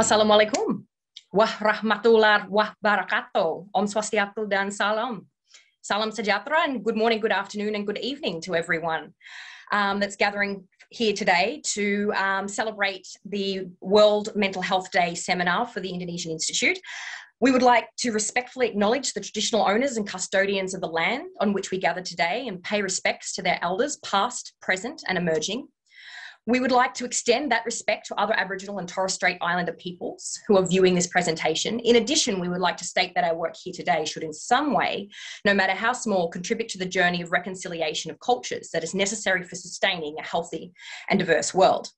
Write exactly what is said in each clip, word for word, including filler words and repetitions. Assalamualaikum, wah rahmatullah, wah barakato, om swastiastu dan salam. Salam sejahtera and good morning, good afternoon and good evening to everyone um, that's gathering here today to um, celebrate the World Mental Health Day seminar for the Indonesian Institute. We would like to respectfully acknowledge the traditional owners and custodians of the land on which we gather today and pay respects to their elders past, present and emerging. We would like to extend that respect to other Aboriginal and Torres Strait Islander peoples who are viewing this presentation. In addition, we would like to state that our work here today should in some way, no matter how small, contribute to the journey of reconciliation of cultures that is necessary for sustaining a healthy and diverse world.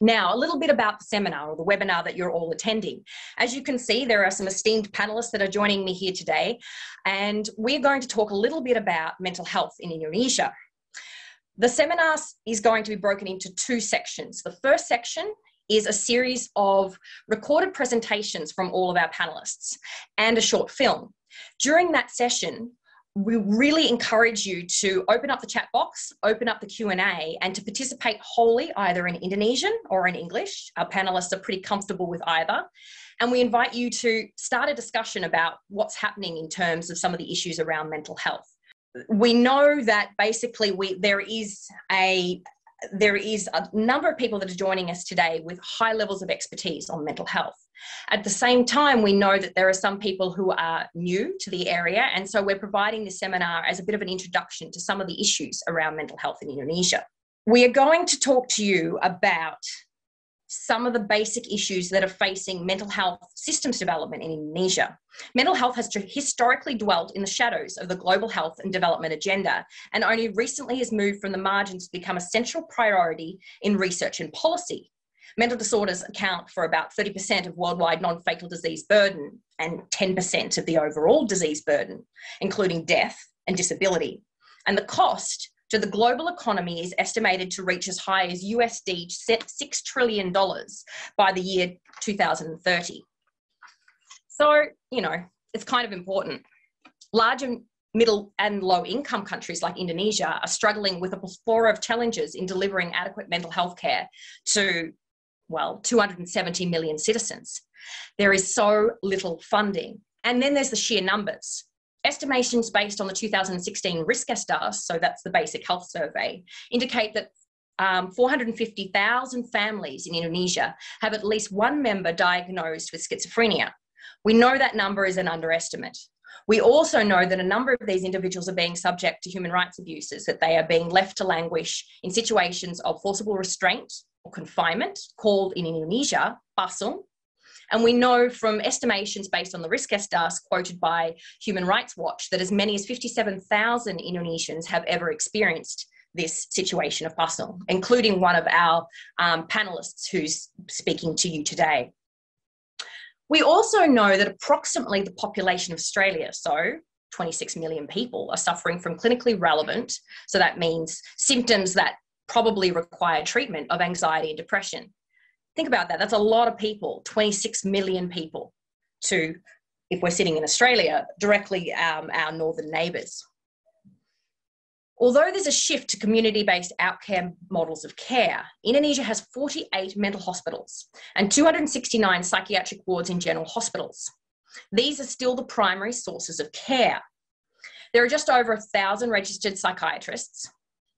Now, a little bit about the seminar or the webinar that you're all attending. As you can see, there are some esteemed panelists that are joining me here today, and we're going to talk a little bit about mental health in Indonesia. The seminar is going to be broken into two sections. The first section is a series of recorded presentations from all of our panelists and a short film. During that session, we really encourage you to open up the chat box, open up the Q and A, and to participate wholly either in Indonesian or in English. Our panelists are pretty comfortable with either. And we invite you to start a discussion about what's happening in terms of some of the issues around mental health. We know that basically we, there is a there is a number of people that are joining us today with high levels of expertise on mental health. At the same time, we know that there are some people who are new to the area, and so we're providing this seminar as a bit of an introduction to some of the issues around mental health in Indonesia. We are going to talk to you about some of the basic issues that are facing mental health systems development in Indonesia. Mental health has historically dwelt in the shadows of the global health and development agenda, and only recently has moved from the margins to become a central priority in research and policy. Mental disorders account for about thirty percent of worldwide non-fatal disease burden and ten percent of the overall disease burden, including death and disability. And the cost to the global economy is estimated to reach as high as U S D six trillion dollars by the year two thousand thirty. So, you know, it's kind of important. Large and middle and low income countries like Indonesia are struggling with a plethora of challenges in delivering adequate mental health care to, well, two hundred seventy million citizens. There is so little funding. And then there's the sheer numbers. Estimations based on the two thousand sixteen Riskesdas, so that's the basic health survey, indicate that um, four hundred fifty thousand families in Indonesia have at least one member diagnosed with schizophrenia. We know that number is an underestimate. We also know that a number of these individuals are being subject to human rights abuses, that they are being left to languish in situations of forcible restraint or confinement, called in Indonesia, Pasung. And we know from estimations based on the Riskesdas quoted by Human Rights Watch that as many as fifty-seven thousand Indonesians have ever experienced this situation of Pasung, including one of our um, panelists who's speaking to you today. We also know that approximately the population of Australia, so twenty-six million people, are suffering from clinically relevant, so that means symptoms that probably require treatment, of anxiety and depression. Think about that. That's a lot of people, twenty-six million people to, if we're sitting in Australia, directly um, our northern neighbours. Although there's a shift to community-based outcome models of care, Indonesia has forty-eight mental hospitals and two hundred sixty-nine psychiatric wards in general hospitals. These are still the primary sources of care. There are just over one thousand registered psychiatrists.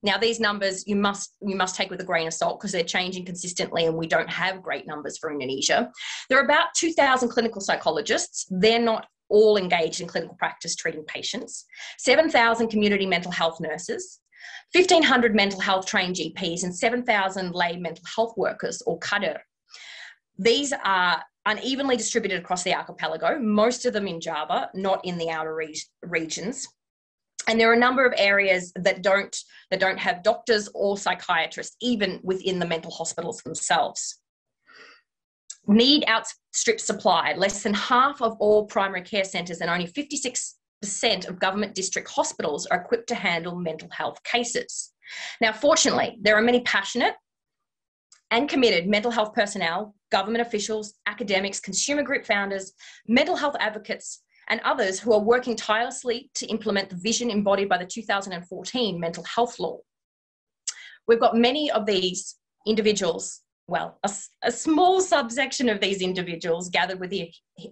Now, these numbers you must, you must take with a grain of salt because they're changing consistently and we don't have great numbers for Indonesia. There are about two thousand clinical psychologists. They're not all engaged in clinical practice treating patients. seven thousand community mental health nurses, fifteen hundred mental health trained G Ps and seven thousand lay mental health workers or Kader. These are unevenly distributed across the archipelago, most of them in Java, not in the outer re regions. And there are a number of areas that don't, that don't have doctors or psychiatrists, even within the mental hospitals themselves. Need outstrips supply. Less than half of all primary care centres and only fifty-six percent of government district hospitals are equipped to handle mental health cases. Now, fortunately, there are many passionate and committed mental health personnel, government officials, academics, consumer group founders, mental health advocates, and others who are working tirelessly to implement the vision embodied by the two thousand fourteen Mental Health Law. We've got many of these individuals well, a, a small subsection of these individuals gathered with you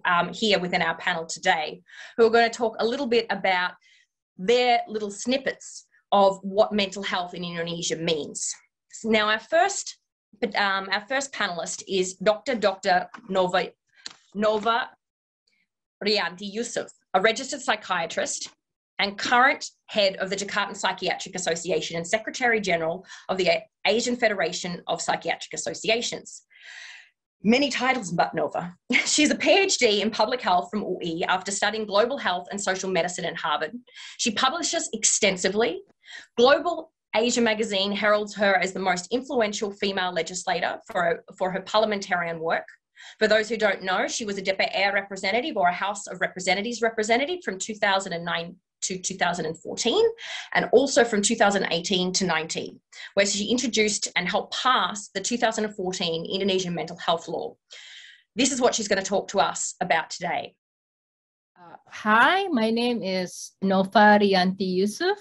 um, here within our panel today, who are going to talk a little bit about their little snippets of what mental health in Indonesia means. Now, our first, um, our first panelist is Dr. Dr. Nova, Nova Riyanti Yusuf, a registered psychiatrist and current head of the Jakarta Psychiatric Association and Secretary General of the Asian Federation of Psychiatric Associations. Many titles, but Nova. She's a PhD in public health from U I after studying global health and social medicine at Harvard. She publishes extensively. Global Asia magazine heralds her as the most influential female legislator for, for her parliamentarian work. For those who don't know, she was a D P R representative or a House of Representatives representative from two thousand nine to two thousand fourteen, and also from two thousand eighteen to nineteen, where she introduced and helped pass the two thousand fourteen Indonesian Mental Health Law. This is what she's going to talk to us about today. Uh, hi, my name is Nova Riyanti Yusuf.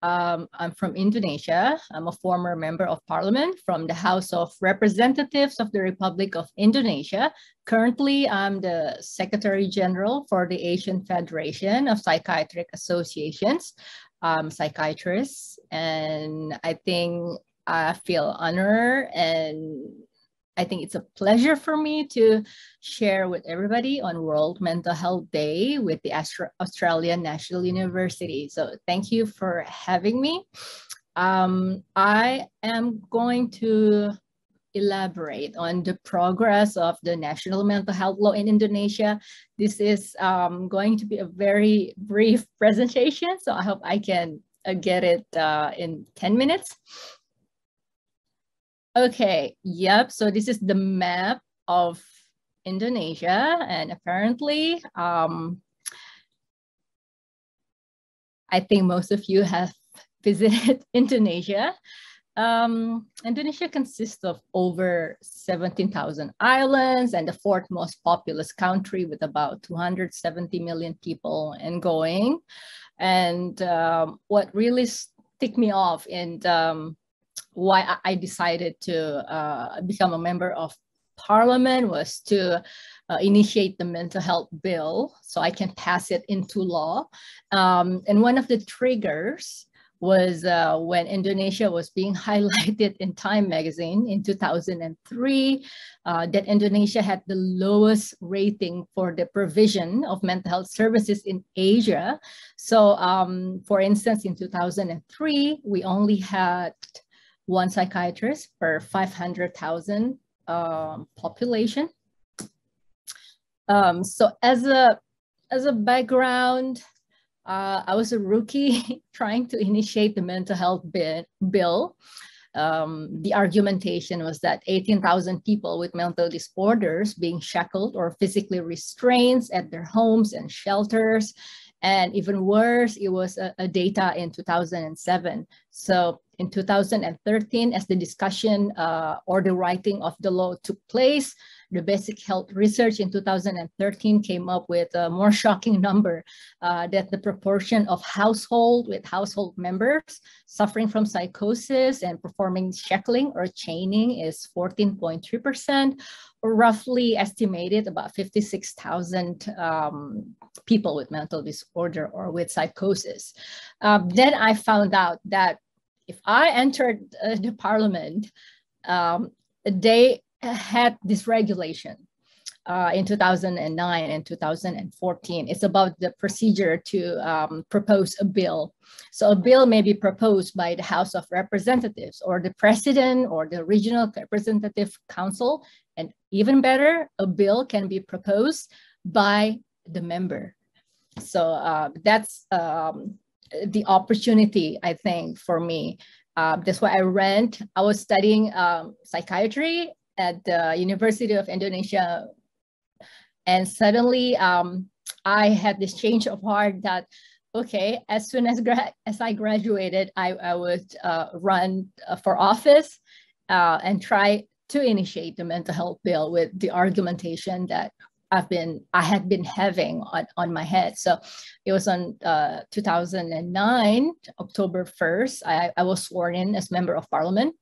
Um, I'm from Indonesia. I'm a former member of parliament from the House of Representatives of the Republic of Indonesia. Currently, I'm the Secretary General for the Asian Federation of Psychiatric Associations, um, psychiatrist, and I think I feel honored, and I think it's a pleasure for me to share with everybody on World Mental Health Day with the Australian National University. So thank you for having me. Um, I am going to elaborate on the progress of the National Mental Health Law in Indonesia. This is um, going to be a very brief presentation, so I hope I can uh, get it uh, in ten minutes. Okay, yep, so this is the map of Indonesia, and apparently, um, I think most of you have visited Indonesia. Um, Indonesia consists of over seventeen thousand islands and the fourth most populous country with about two hundred seventy million people and going. And um, what really ticked me off in um, why I decided to uh, become a member of parliament was to uh, initiate the mental health bill so I can pass it into law. Um, and one of the triggers was uh, when Indonesia was being highlighted in Time magazine in two thousand three, uh, that Indonesia had the lowest rating for the provision of mental health services in Asia. So um, for instance, in two thousand three, we only had one psychiatrist per five hundred thousand um, population. Um, so as a, as a background, uh, I was a rookie trying to initiate the mental health bill. Um, the argumentation was that eighteen thousand people with mental disorders being shackled or physically restrained at their homes and shelters. And even worse, it was a, a data in two thousand seven. So in two thousand thirteen, as the discussion uh, or the writing of the law took place, the basic health research in two thousand thirteen came up with a more shocking number uh, that the proportion of household with household members suffering from psychosis and performing shackling or chaining is fourteen point three percent, or roughly estimated about fifty-six thousand um, people with mental disorder or with psychosis. Um, then I found out that if I entered uh, the parliament, um, they had this regulation uh, in two thousand nine and two thousand fourteen. It's about the procedure to um, propose a bill. So a bill may be proposed by the House of Representatives or the President or the Regional Representative Council. And even better, a bill can be proposed by the member. So uh, that's um, the opportunity, I think, for me. Uh, that's why I ran. I was studying um, psychiatry at the University of Indonesia, and suddenly um, I had this change of heart that, okay, as soon as gra as I graduated, I, I would uh, run for office uh, and try to initiate the mental health bill with the argumentation that I've been I had been having on, on my head. So it was on uh, two thousand nine, October first, I, I was sworn in as member of parliament.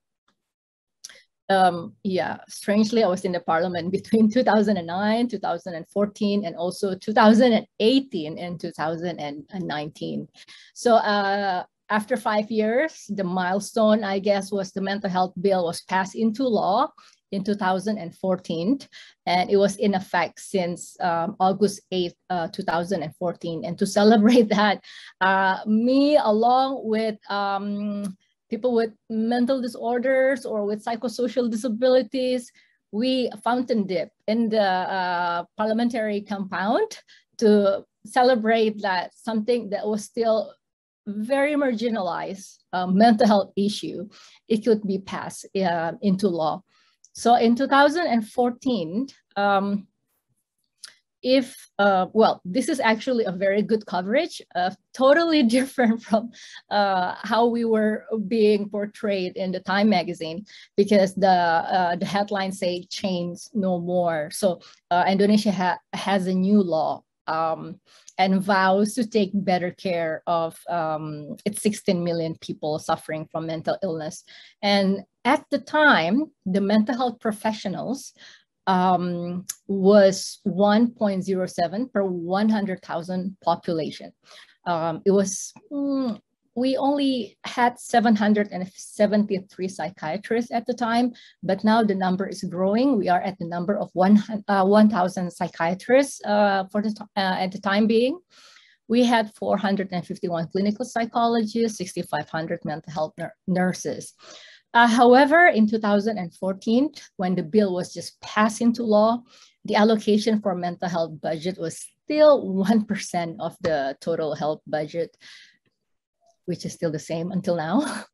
um, yeah, strangely, I was in the parliament between two thousand nine, two thousand fourteen, and also two thousand eighteen and two thousand nineteen. So uh, after five years, the milestone, I guess, was the mental health bill was passed into law in two thousand fourteen, and it was in effect since um, August eighth, uh, two thousand fourteen. And to celebrate that, uh, me along with um, people with mental disorders or with psychosocial disabilities, we fountain dip in the uh, parliamentary compound to celebrate that something that was still very marginalized uh, mental health issue, it could be passed uh, into law. So in two thousand fourteen, um, if, uh, well, this is actually a very good coverage, uh, totally different from uh, how we were being portrayed in the Time magazine, because the, uh, the headlines say chains no more. So uh, Indonesia ha has a new law um, and vows to take better care of um, its sixteen million people suffering from mental illness. And at the time, the mental health professionals um, was one point zero seven per one hundred thousand population. Um, it was, mm, we only had seven hundred seventy-three psychiatrists at the time, but now the number is growing. We are at the number of one thousand psychiatrists uh, for the uh, at the time being. We had four hundred fifty-one clinical psychologists, six thousand five hundred mental health nurses. Uh, however, in two thousand fourteen, when the bill was just passed into law, the allocation for mental health budget was still one percent of the total health budget, which is still the same until now.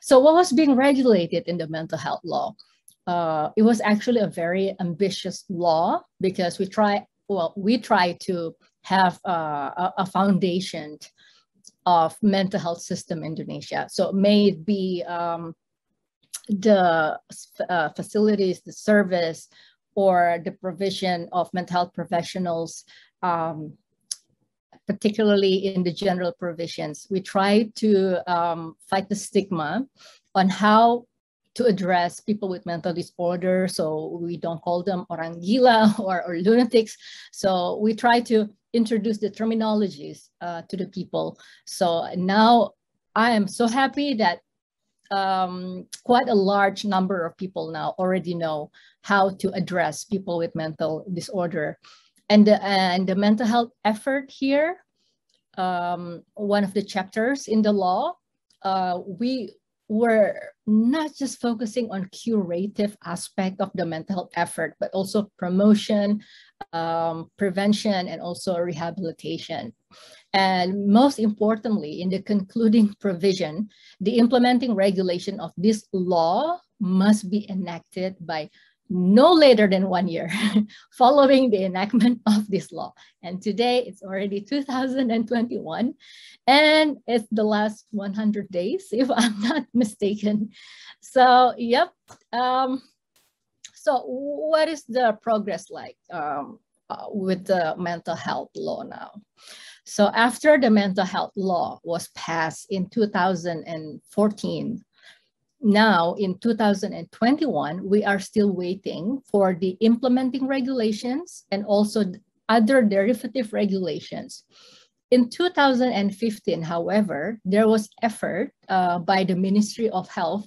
So what was being regulated in the mental health law? Uh, it was actually a very ambitious law, because we try, well, we try to have uh, a foundation of mental health system in Indonesia. So it may be um, the uh, facilities, the service, or the provision of mental health professionals, um, particularly in the general provisions. We try to um, fight the stigma on how to address people with mental disorder, so we don't call them orang gila or, or lunatics. So we try to introduce the terminologies uh, to the people. So now I am so happy that Um, quite a large number of people now already know how to address people with mental disorder. And the, and the mental health effort here, um, one of the chapters in the law, uh, we were not just focusing on curative aspect of the mental health effort, but also promotion, um, prevention, and also rehabilitation. And most importantly, in the concluding provision, the implementing regulation of this law must be enacted by no later than one year following the enactment of this law. And today it's already two thousand twenty-one, and it's the last one hundred days, if I'm not mistaken. So, yep. Um, so what is the progress like um, uh, with the mental health law now? So after the mental health law was passed in two thousand fourteen, now in two thousand twenty-one, we are still waiting for the implementing regulations and also other derivative regulations. In two thousand fifteen, however, there was effort uh, by the Ministry of Health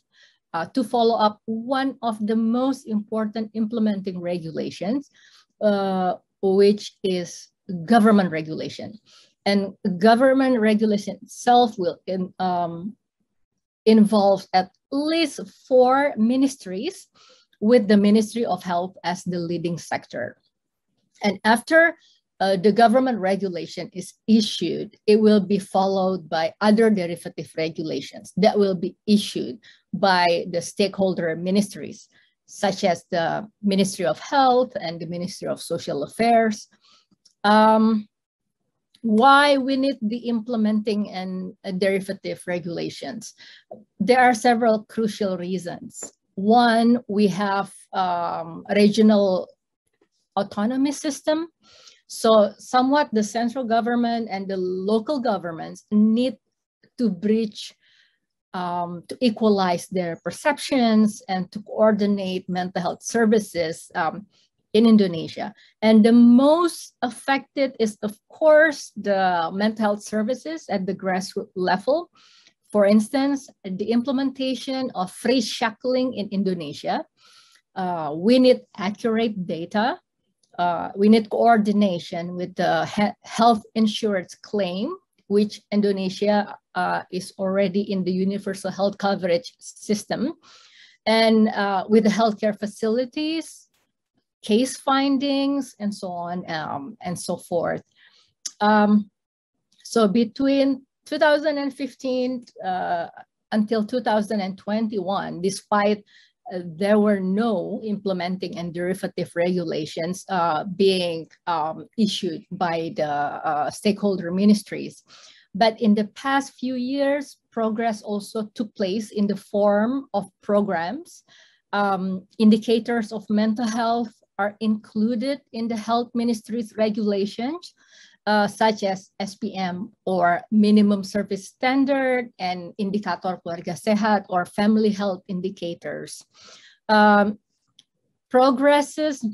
uh, to follow up one of the most important implementing regulations, uh, which is government regulation. And government regulation itself will in, um, involve at least four ministries, with the Ministry of Health as the leading sector. And after uh, the government regulation is issued, it will be followed by other derivative regulations that will be issued by the stakeholder ministries, such as the Ministry of Health and the Ministry of Social Affairs. Um, Why we need the implementing and uh, derivative regulations? There are several crucial reasons. One, we have um, regional autonomy system. So somewhat the central government and the local governments need to bridge um, to equalize their perceptions and to coordinate mental health services um, in Indonesia. And the most affected is, of course, the mental health services at the grassroots level. For instance, the implementation of free shackling in Indonesia. Uh, we need accurate data. Uh, we need coordination with the health insurance claim, which Indonesia uh, is already in the universal health coverage system. And uh, with the healthcare facilities, case findings, and so on um, and so forth. Um, so between two thousand fifteen uh, until two thousand twenty-one, despite uh, there were no implementing and derivative regulations uh, being um, issued by the uh, stakeholder ministries. But in the past few years, progress also took place in the form of programs. Um, indicators of mental health are included in the health ministry's regulations, Uh, such as S P M or minimum service standard and Indikator Keluarga Sehat or family health indicators. Um, progresses,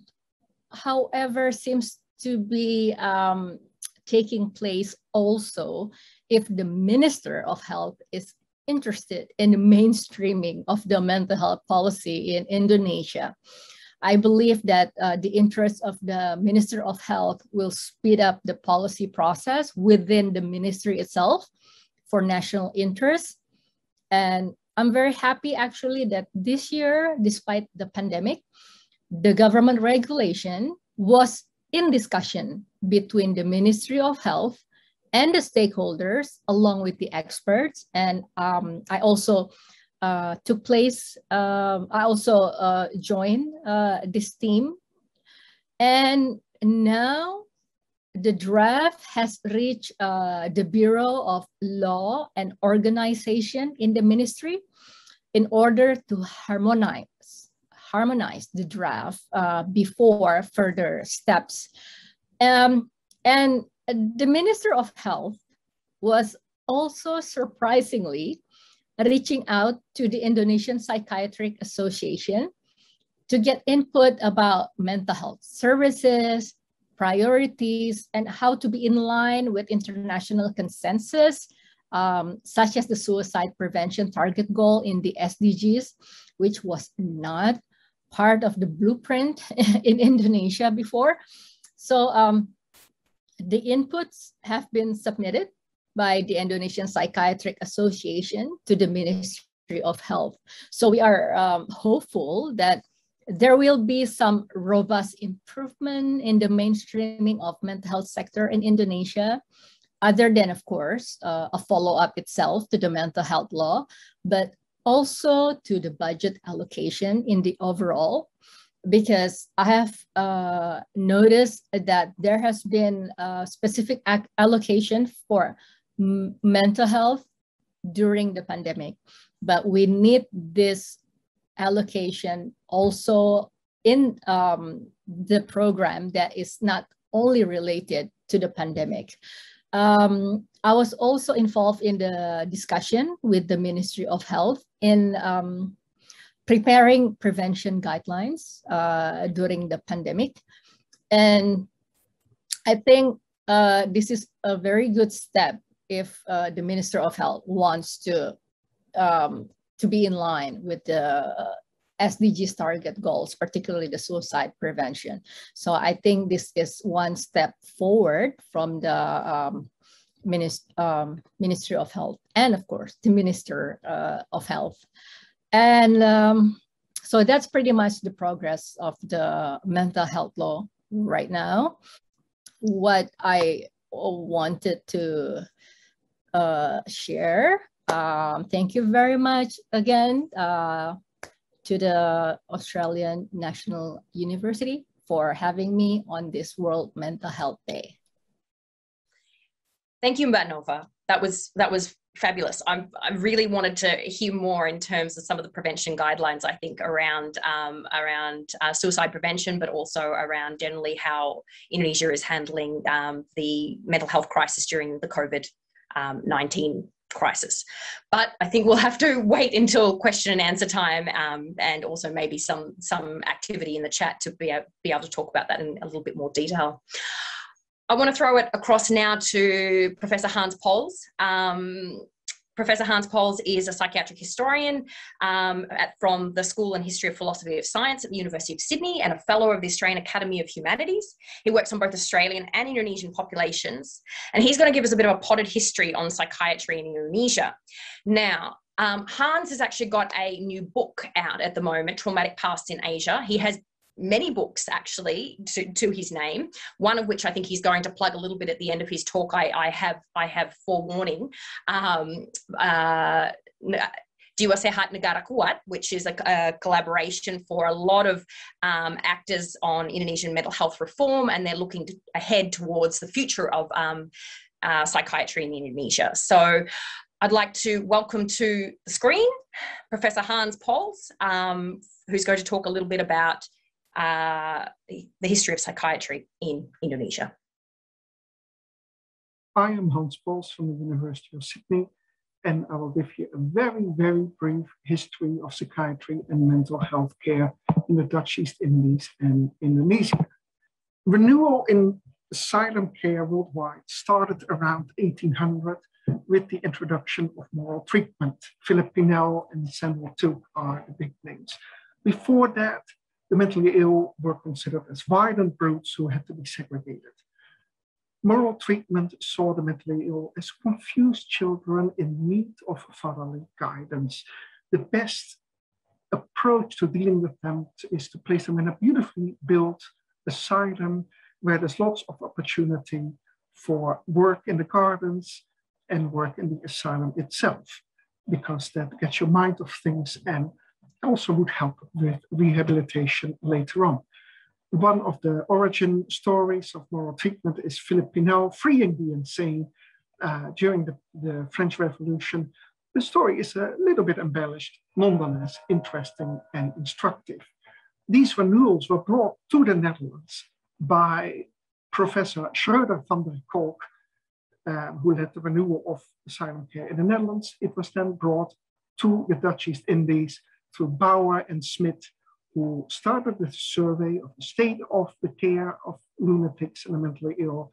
however, seems to be um, taking place also if the Minister of Health is interested in the mainstreaming of the mental health policy in Indonesia. I believe that uh, the interest of the Minister of Health will speed up the policy process within the ministry itself for national interests. And I'm very happy actually that this year, despite the pandemic, the government regulation was in discussion between the Ministry of Health and the stakeholders along with the experts. And um, I also Uh, took place. Um, I also uh, joined uh, this team, and now the draft has reached uh, the Bureau of Law and Organization in the ministry in order to harmonize harmonize the draft uh, before further steps. Um, and the Minister of Health was also surprisingly reaching out to the Indonesian Psychiatric Association to get input about mental health services, priorities, and how to be in line with international consensus, um, such as the suicide prevention target goal in the S D Gs, which was not part of the blueprint in Indonesia before. So um, the inputs have been submitted by the Indonesian Psychiatric Association to the Ministry of Health. So we are um, hopeful that there will be some robust improvement in the mainstreaming of mental health sector in Indonesia, other than, of course, uh, a follow-up itself to the mental health law, but also to the budget allocation in the overall, because I have uh, noticed that there has been a specific allocation for mental health during the pandemic, but we need this allocation also in um, the program that is not only related to the pandemic. Um, I was also involved in the discussion with the Ministry of Health in um, preparing prevention guidelines uh, during the pandemic. And I think uh, this is a very good step if uh, the Minister of Health wants to, um, to be in line with the S D Gs target goals, particularly the suicide prevention. So I think this is one step forward from the um, Minist- um, Ministry of Health and, of course, the Minister uh, of Health. And um, so that's pretty much the progress of the mental health law right now. What I wanted to uh, share, um, thank you very much again uh, to the Australian National University for having me on this World Mental Health Day. Thank you, Mbak Nova. That was, that was fabulous. I'm, I really wanted to hear more in terms of some of the prevention guidelines, I think, around um, around uh, suicide prevention, but also around generally how Indonesia is handling um, the mental health crisis during the COVID nineteen crisis. But I think we'll have to wait until question and answer time, um, and also maybe some, some activity in the chat to be able, be able to talk about that in a little bit more detail. I want to throw it across now to Professor Hans Pols. Um, Professor Hans Pols is a psychiatric historian um, at, from the School and History of Philosophy of Science at the University of Sydney, and a fellow of the Australian Academy of Humanities. He works on both Australian and Indonesian populations, and he's going to give us a bit of a potted history on psychiatry in Indonesia. Now, um, Hans has actually got a new book out at the moment, Traumatic Past in Asia. He has many books actually to, to his name, one of which I think he's going to plug a little bit at the end of his talk. I, I have I have forewarning, um, uh, Jiwa Sehat Negara Kuat, which is a, a collaboration for a lot of um, actors on Indonesian mental health reform, and they're looking to, ahead towards the future of um, uh, psychiatry in Indonesia. So I'd like to welcome to the screen Professor Hans Pols, um, who's going to talk a little bit about Uh, the history of psychiatry in Indonesia. I am Hans Pols from the University of Sydney, and I will give you a very, very brief history of psychiatry and mental health care in the Dutch East Indies and Indonesia. Renewal in asylum care worldwide started around eighteen hundred with the introduction of moral treatment. Philippe Pinel and Samuel Took are the big names. Before that, the mentally ill were considered as violent brutes who had to be segregated. Moral treatment saw the mentally ill as confused children in need of fatherly guidance. The best approach to dealing with them is to place them in a beautifully built asylum where there's lots of opportunity for work in the gardens and work in the asylum itself, because that gets your mind off things and also would help with rehabilitation later on. One of the origin stories of moral treatment is Philippe Pinel freeing the insane uh, during the, the French Revolution. The story is a little bit embellished, nonetheless interesting and instructive. These renewals were brought to the Netherlands by Professor Schroeder van der Kolk, um, who led the renewal of asylum care in the Netherlands. It was then brought to the Dutch East Indies through Bauer and Smith, who started with a survey of the state of the care of lunatics and the mentally ill.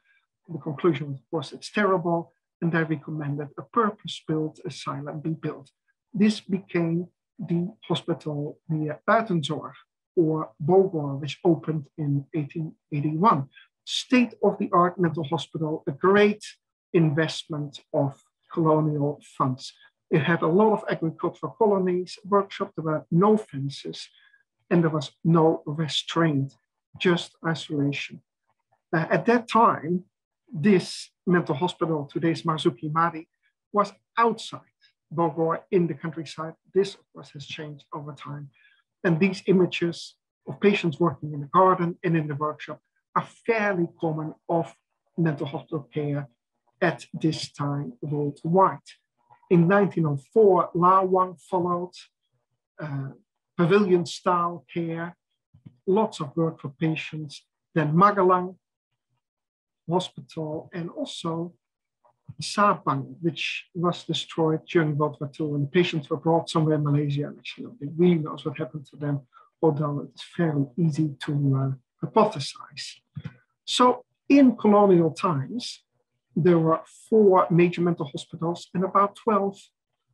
The conclusion was it's terrible, and they recommended a purpose-built asylum be built. This became the hospital near Buitenzorg, or Bogor, which opened in eighteen eighty-one. State-of-the-art mental hospital, a great investment of colonial funds. It had a lot of agricultural colonies, workshops, there were no fences, and there was no restraint, just isolation. Uh, at that time, this mental hospital, today's Marzuki Madi, was outside Bogor in the countryside. This, of course, has changed over time. And these images of patients working in the garden and in the workshop are fairly common of mental hospital care at this time worldwide. In nineteen oh four, Lawang followed, uh, pavilion-style care, lots of work for patients, then Magalang Hospital, and also Sabang, which was destroyed during World War Two, and patients were brought somewhere in Malaysia. Actually, nobody really knows what happened to them, although it's fairly easy to uh, hypothesize. So in colonial times, there were four major mental hospitals and about twelve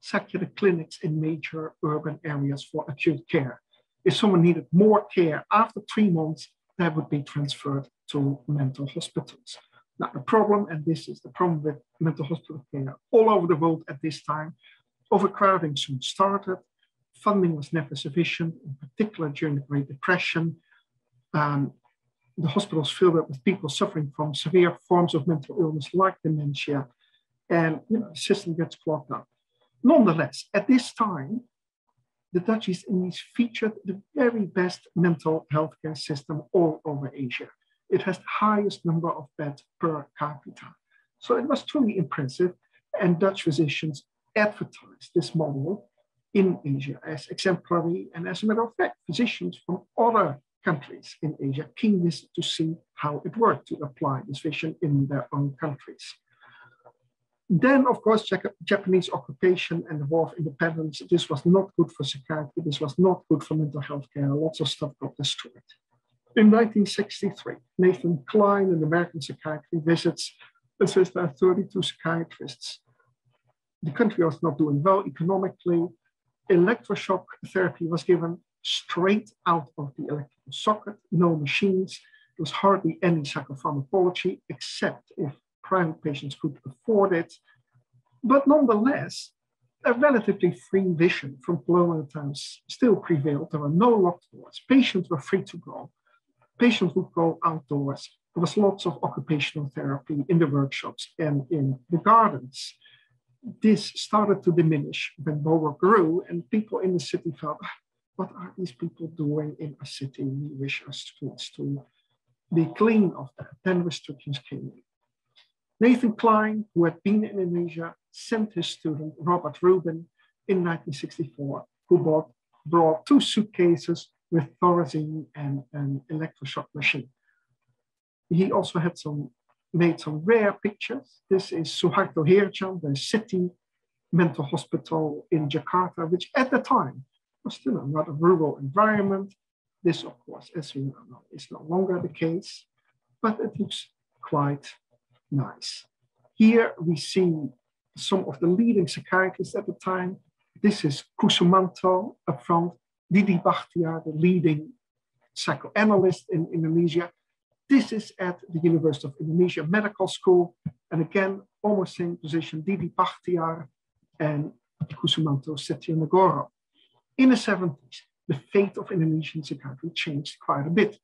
secular clinics in major urban areas for acute care. If someone needed more care after three months, that would be transferred to mental hospitals. Now, the problem, and this is the problem with mental hospital care all over the world at this time, overcrowding soon started. Funding was never sufficient, in particular during the Great Depression. Um, The hospitals filled up with people suffering from severe forms of mental illness like dementia, and you know, the system gets clogged up. Nonetheless, at this time, the Dutch East Indies featured the very best mental health care system all over Asia. It has the highest number of beds per capita. So it was truly impressive, and Dutch physicians advertised this model in Asia as exemplary, and as a matter of fact, physicians from other countries in Asia keen to see how it worked to apply this vision in their own countries. Then, of course, Japanese occupation and the War of Independence. This was not good for psychiatry. This was not good for mental health care. Lots of stuff got destroyed. In nineteen sixty-three, Nathan Klein, an American psychiatrist, visits and says there are thirty-two psychiatrists. The country was not doing well economically. Electroshock therapy was given straight out of the electrical socket, no machines. There was hardly any psychopharmacology, except if private patients could afford it. But nonetheless, a relatively free vision from colonial times still prevailed. There were no locked doors. Patients were free to go. Patients would go outdoors. There was lots of occupational therapy in the workshops and in the gardens. This started to diminish when Boer grew, and people in the city felt, what are these people doing in our city? We wish our streets to be clean of that. Then restrictions came in. Nathan Klein, who had been in Indonesia, sent his student, Robert Rubin, in nineteen sixty-four, who bought, brought two suitcases with Thorazine and an electroshock machine. He also had some, made some rare pictures. This is Suharto Heerdjan, the city mental hospital in Jakarta, which at the time was still a rather rural environment. This, of course, as we now know, is no longer the case, but it looks quite nice. Here we see some of the leading psychiatrists at the time. This is Kusumanto up front, Didi Bakhtiar, the leading psychoanalyst in Indonesia. This is at the University of Indonesia Medical School. And again, almost same position, Didi Bakhtiar and Kusumanto Setianegoro. In the seventies, the fate of Indonesian psychiatry changed quite a bit.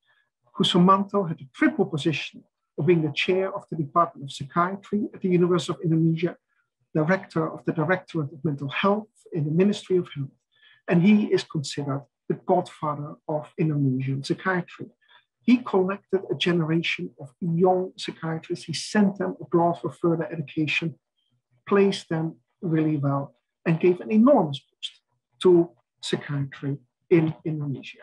Kusumanto had a triple position of being the chair of the Department of Psychiatry at the University of Indonesia, director of the Directorate of Mental Health in the Ministry of Health, and he is considered the godfather of Indonesian psychiatry. He collected a generation of young psychiatrists. He sent them abroad for further education, placed them really well, and gave an enormous boost to psychiatry in Indonesia.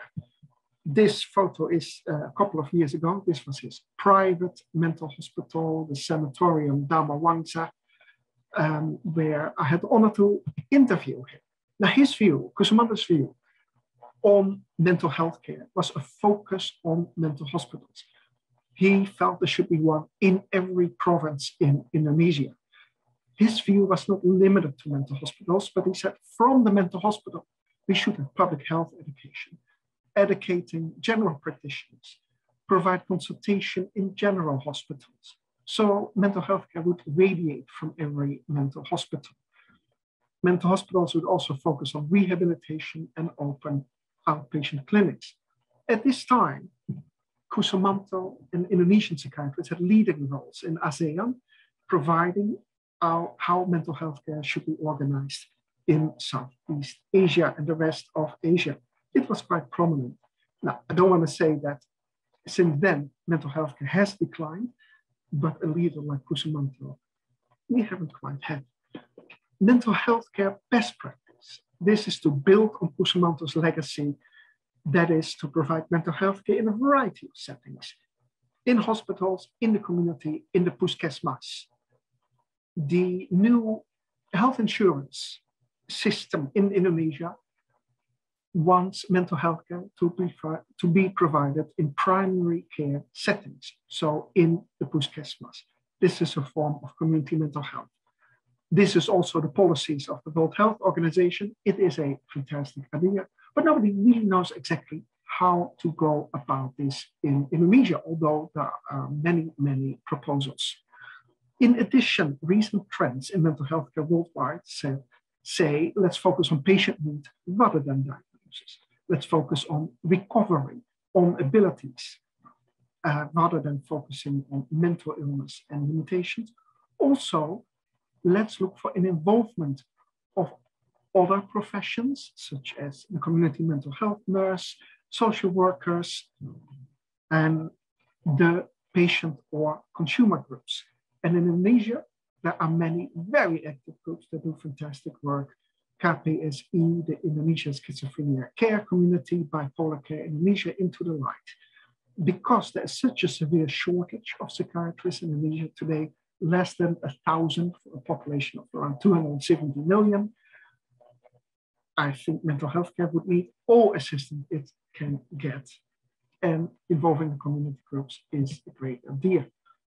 This photo is a couple of years ago. This was his private mental hospital, the sanatorium Damawangsa, um, where I had the honor to interview him. Now his view, Kusumanto's view on mental health care was a focus on mental hospitals. He felt there should be one in every province in Indonesia. His view was not limited to mental hospitals, but he said from the mental hospital, we should have public health education, educating general practitioners, provide consultation in general hospitals. So mental health care would radiate from every mental hospital. Mental hospitals would also focus on rehabilitation and open outpatient clinics. At this time, Kusumanto and Indonesian psychiatrists had leading roles in ASEAN, providing our, how mental health care should be organized in Southeast Asia and the rest of Asia. It was quite prominent. Now, I don't want to say that since then, mental health care has declined, but a leader like Kusumanto, we haven't quite had. Mental health care best practice. This is to build on Kusumanto's legacy, that is to provide mental health care in a variety of settings, in hospitals, in the community, in the Puskesmas. The new health insurance system in Indonesia wants mental health care to be, to be provided in primary care settings, so in the Puskesmas. This is a form of community mental health. This is also the policies of the World Health Organization. It is a fantastic idea, but nobody really knows exactly how to go about this in Indonesia, although there are many, many proposals. In addition, recent trends in mental health care worldwide say, say let's focus on patient need rather than diagnosis. Let's focus on recovery, on abilities, uh, rather than focusing on mental illness and limitations. Also, let's look for an involvement of other professions, such as the community mental health nurse, social workers, and the patient or consumer groups. And in Indonesia, there are many very active groups that do fantastic work. K P S I, the Indonesian Schizophrenia Care Community, Bipolar Care Indonesia, Into the Light. Because there is such a severe shortage of psychiatrists in Indonesia today, less than a thousand, for a population of around two hundred seventy million, I think mental health care would need all assistance it can get, and involving the community groups is a great idea.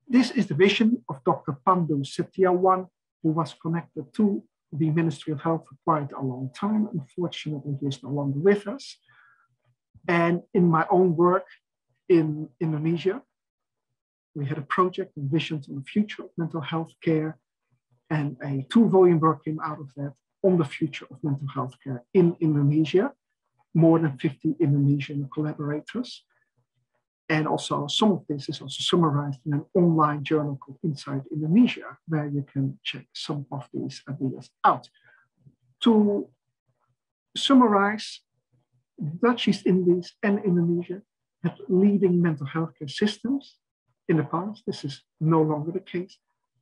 This is the vision of Doctor Pandu Setiawan, who was connected to the Ministry of Health for quite a long time. Unfortunately, he is no longer with us. And in my own work in Indonesia, we had a project and visions on the future of mental health care, and a two-volume work came out of that on the future of mental health care in Indonesia. More than fifty Indonesian collaborators. And also some of this is also summarized in an online journal called Inside Indonesia, where you can check some of these ideas out. To summarize, Dutch East Indies and Indonesia had leading mental health care systems in the past. This is no longer the case,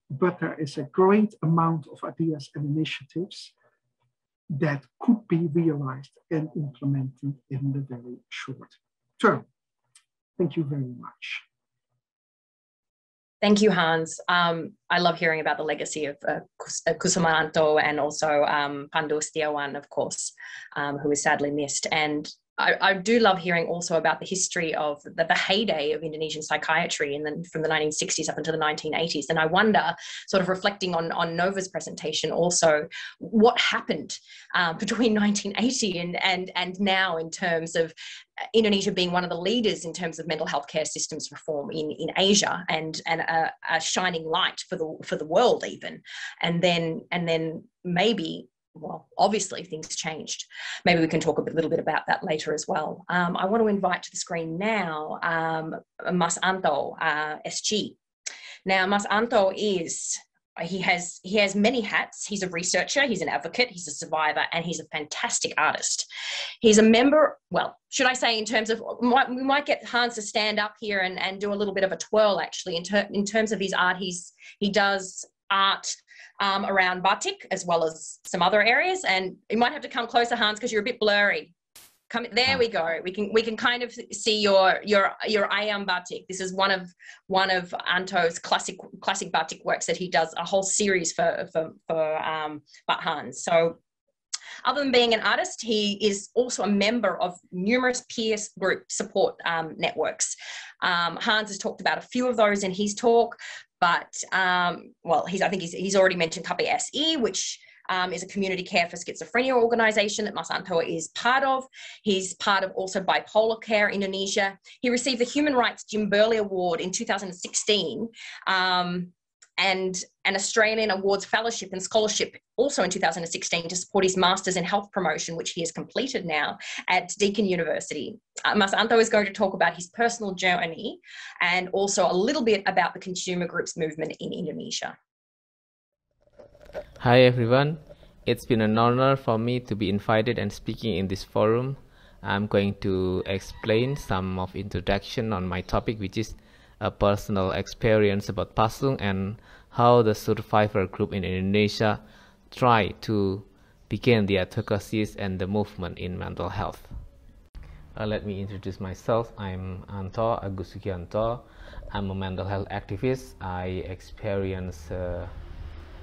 but there is a great amount of ideas and initiatives that could be realized and implemented in the very short term. Thank you very much. Thank you, Hans. Um, I love hearing about the legacy of uh, Kusumanto and also um, Pandu Setiawan, of course, um, who is sadly missed. And I, I do love hearing also about the history of the, the heyday of Indonesian psychiatry and then from the nineteen sixties up until the nineteen eighties. And I wonder, sort of reflecting on, on Nova's presentation also, what happened uh, between nineteen eighty and, and, and now in terms of Indonesia being one of the leaders in terms of mental health care systems reform in, in Asia, and, and a, a shining light for the, for the world even. And then, and then maybe, well, obviously things changed. Maybe we can talk a bit, little bit about that later as well. Um, I want to invite to the screen now, um, Mas Anto, uh, S G. Now, Mas Anto is, he has, he has many hats. He's a researcher, he's an advocate, he's a survivor, and he's a fantastic artist. He's a member, well, should I say in terms of, we might get Hans to stand up here and, and do a little bit of a twirl actually. In, ter in terms of his art, he's, he does art um, around Batik as well as some other areas. And you might have to come closer, Hans, because you're a bit blurry. Come, there we go. We can, we can kind of see your, your, your Ayam Batik. This is one of, one of Anto's classic, classic Batik works that he does a whole series for, for, for um, Hans. So other than being an artist, he is also a member of numerous peer group support um, networks. Um, Hans has talked about a few of those in his talk. But, um, well, he's, I think he's, he's already mentioned K P S I, which um, is a community care for schizophrenia organisation that Mas Anto is part of. He's part of also Bipolar Care Indonesia. He received the Human Rights Jim Burley Award in two thousand sixteen um, and an Australian Awards Fellowship and Scholarship also in two thousand sixteen to support his Masters in Health Promotion, which he has completed now at Deakin University. Uh, Mas Anto is going to talk about his personal journey and also a little bit about the consumer groups movement in Indonesia. Hi everyone, it's been an honor for me to be invited and speaking in this forum. I'm going to explain some of introduction on my topic, which is a personal experience about Pasung and how the survivor group in Indonesia try to begin the advocacies and the movement in mental health. Uh, let me introduce myself. I'm Anto, Agus Sugianto. I'm a mental health activist. I experience uh,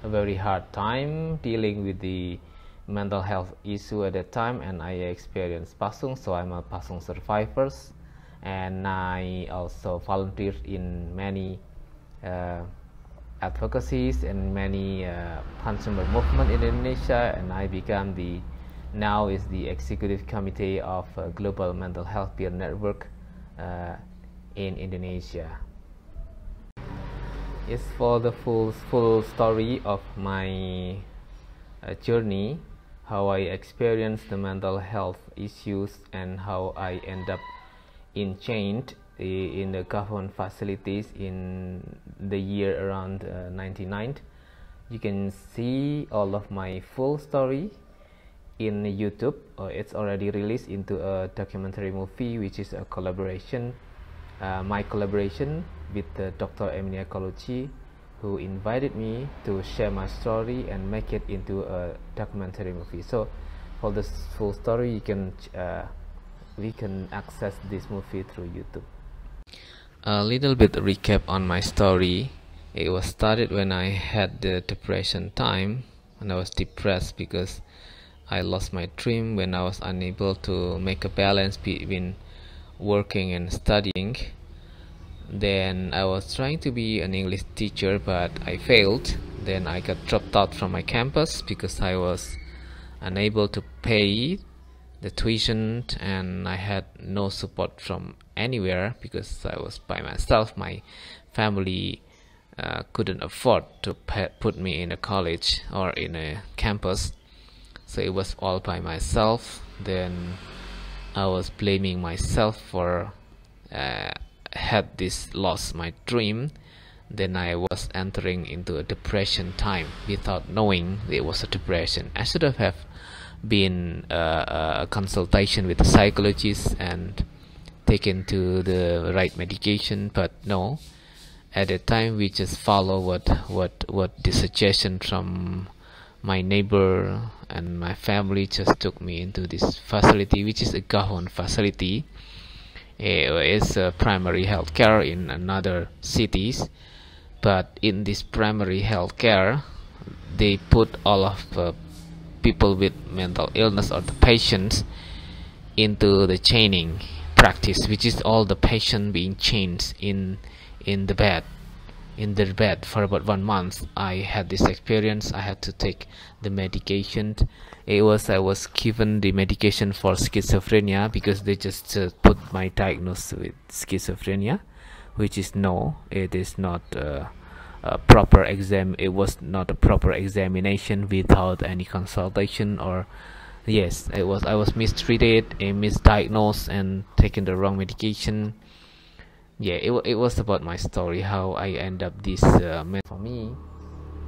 a very hard time dealing with the mental health issue at that time, and I experienced Pasung, so I'm a Pasung survivor. And I also volunteered in many uh, advocacies and many uh, consumer movement in Indonesia, and I became the now is the executive committee of uh, Global Mental Health Peer Network uh, in Indonesia. Yes, for the full full story of my uh, journey, how I experienced the mental health issues and how I end up enchained in the government facilities in the year around uh, ninety-nine. You can see all of my full story in YouTube. Uh, it's already released into a documentary movie, which is a collaboration, uh, my collaboration with uh, Doctor Erminia Colucci, who invited me to share my story and make it into a documentary movie. So for this full story, you can uh, we can access this movie through YouTube. A little bit recap on my story. It was started when I had the depression time, and I was depressed because I lost my dream when I was unable to make a balance between working and studying. Then I was trying to be an English teacher, but I failed. Then I got dropped out from my campus because I was unable to pay the tuition, and I had no support from anywhere because I was by myself. My family uh, couldn't afford to put me in a college or in a campus, so it was all by myself. Then I was blaming myself for uh, had this lost my dream. Then I was entering into a depression time without knowing it was a depression. I should have been uh, a consultation with a psychologist and taken to the right medication, but no. At the time, we just follow what what what the suggestion from my neighbor, and my family just took me into this facility, which is a government facility. It's a primary healthcare in another cities. But in this primary healthcare, they put all of the people with mental illness or the patients into the chaining practice, which is all the patient being chained in in the bed, in their bed for about one month. I had this experience. I had to take the medication. It was I was given the medication for schizophrenia because they just uh, put my diagnosis with schizophrenia, which is no, it is not uh, a proper exam. It was not a proper examination without any consultation or yes, it was. I was mistreated, and misdiagnosed, and taken the wrong medication. Yeah, it it was about my story how I end up this uh, for me,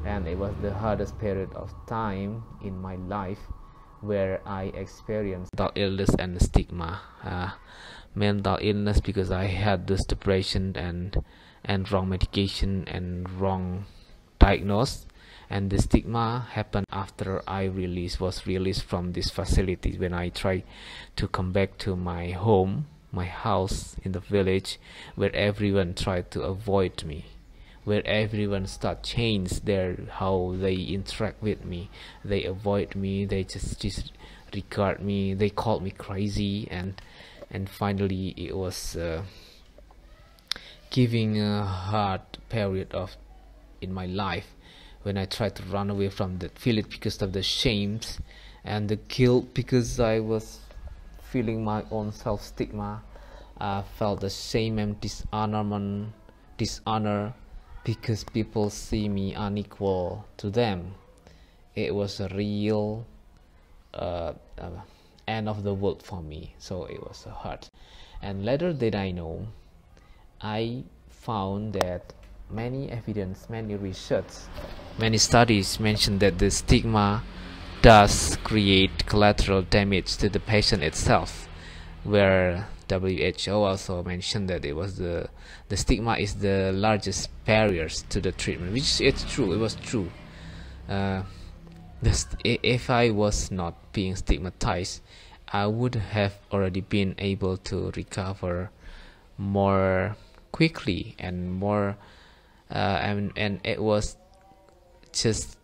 and it was the hardest period of time in my life where I experienced mental illness and the stigma. Uh, mental illness because I had this depression and and wrong medication and wrong diagnosis, and the stigma happened after I released was released from this facility. When I tried to come back to my home, my house in the village, where everyone tried to avoid me, where everyone start change their how they interact with me, they avoid me, they just disregard me, they called me crazy, and and finally it was uh, giving a hard period of in my life when I tried to run away from the village because of the shames and the guilt, because I was feeling my own self stigma. I felt the shame and dishonorment dishonor because people see me unequal to them. It was a real uh, uh, end of the world for me, so it was so hard. And later did I know, I found that many evidence, many research, many studies mentioned that the stigma does create collateral damage to the patient itself, where W H O also mentioned that it was the the stigma is the largest barriers to the treatment, which it's true, it was true. Uh, If I was not being stigmatized, I would have already been able to recover more quickly and more uh, and, and it was just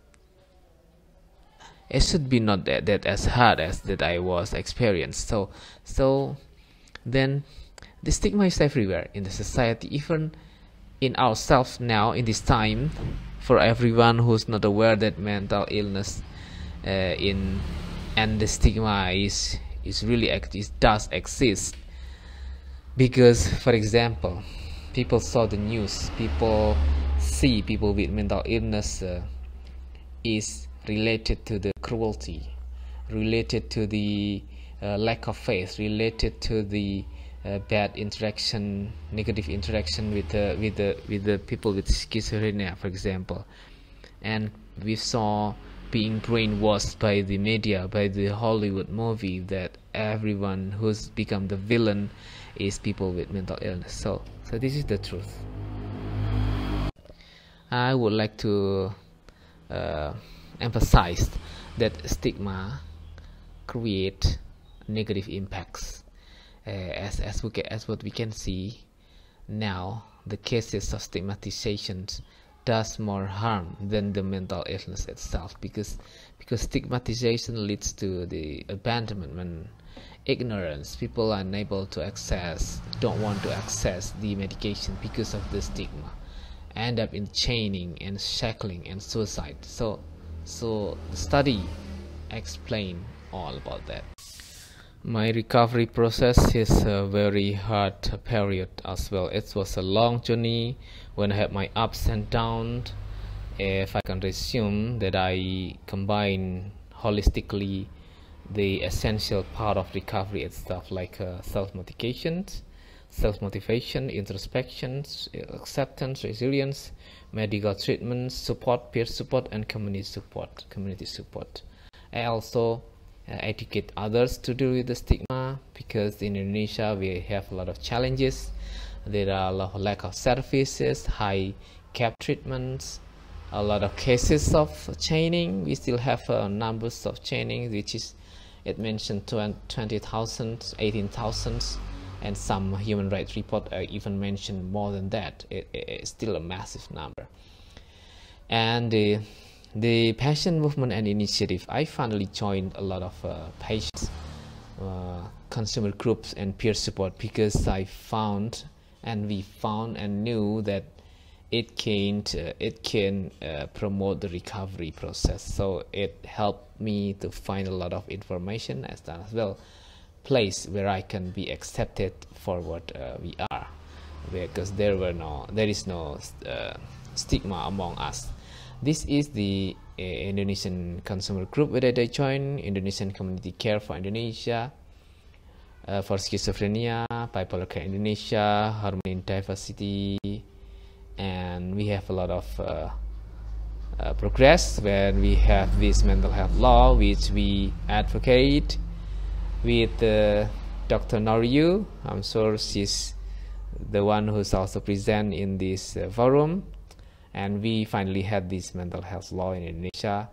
it should be not that, that as hard as that I was experienced. So so then the stigma is everywhere in the society, even in ourselves now in this time. For everyone who's not aware that mental illness Uh, in and the stigma is is really it does exist, because for example, people saw the news, people see people with mental illness uh, is related to the cruelty, related to the uh, lack of faith, related to the uh, bad interaction, negative interaction with the uh, with the with the people with schizophrenia, for example. And we saw being brainwashed by the media, by the Hollywood movie, that everyone who's become the villain is people with mental illness. So, so this is the truth. I would like to uh, emphasize that stigma create negative impacts, uh, as as we as what we can see now, the cases of stigmatizations does more harm than the mental illness itself, because because stigmatization leads to the abandonment and ignorance. People are unable to access, don't want to access the medication because of the stigma, end up in chaining and shackling and suicide. So so the study explained all about that. My recovery process is a very hard period as well. It was a long journey when I had my ups and downs. If I can resume that, I combine holistically the essential part of recovery itself, like uh, self-motivation, self-motivation, introspection, acceptance, resilience, medical treatment, support, peer support, and community support. Community support. I also educate others to deal with the stigma, because in Indonesia we have a lot of challenges. There are a lot of lack of services, high cap treatments, a lot of cases of chaining. We still have uh, numbers of chaining, which is, it mentioned twenty thousand, eighteen thousand, and some human rights report uh, even mentioned more than that. It, it, it's still a massive number. And the uh, The Passion Movement and Initiative, I finally joined a lot of uh, patients, uh, consumer groups, and peer support, because I found and we found and knew that it can, uh, it can uh, promote the recovery process. So it helped me to find a lot of information as well, place where I can be accepted for what uh, we are, because there were no, there is no uh, stigma among us. This is the uh, Indonesian consumer group that I joined, Indonesian Community Care for Indonesia, uh, for Schizophrenia, Bipolar Care Indonesia, Harmony and Diversity, and we have a lot of uh, uh, progress when we have this mental health law, which we advocate with uh, Doctor Noryu. I'm sure she's the one who's also present in this uh, forum. And we finally had this mental health law in Indonesia,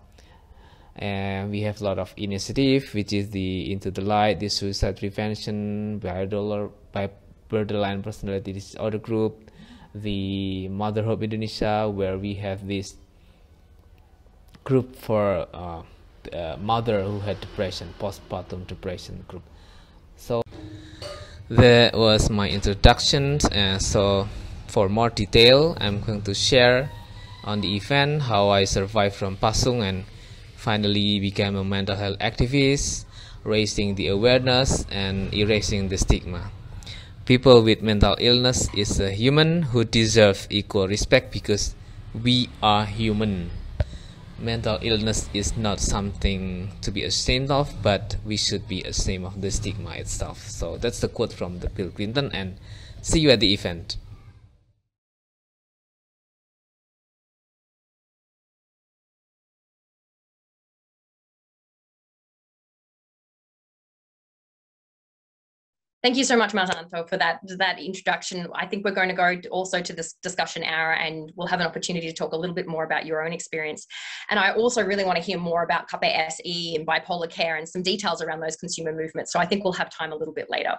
and we have a lot of initiative, which is the Into the Light, the suicide prevention, bipolar, borderline personality disorder group, the Motherhood Indonesia, where we have this group for uh, uh, mother who had depression, postpartum depression group. So that was my introduction, and so for more detail, I'm going to share on the event how I survived from Pasung and finally became a mental health activist, raising the awareness and erasing the stigma. People with mental illness is a human who deserve equal respect, because we are human. Mental illness is not something to be ashamed of, but we should be ashamed of the stigma itself. So that's the quote from the Bill Clinton, and see you at the event. Thank you so much, Martanto, for that, that introduction. I think we're going to go also to this discussion hour, and we'll have an opportunity to talk a little bit more about your own experience. And I also really want to hear more about K P S I and bipolar care and some details around those consumer movements. So I think we'll have time a little bit later.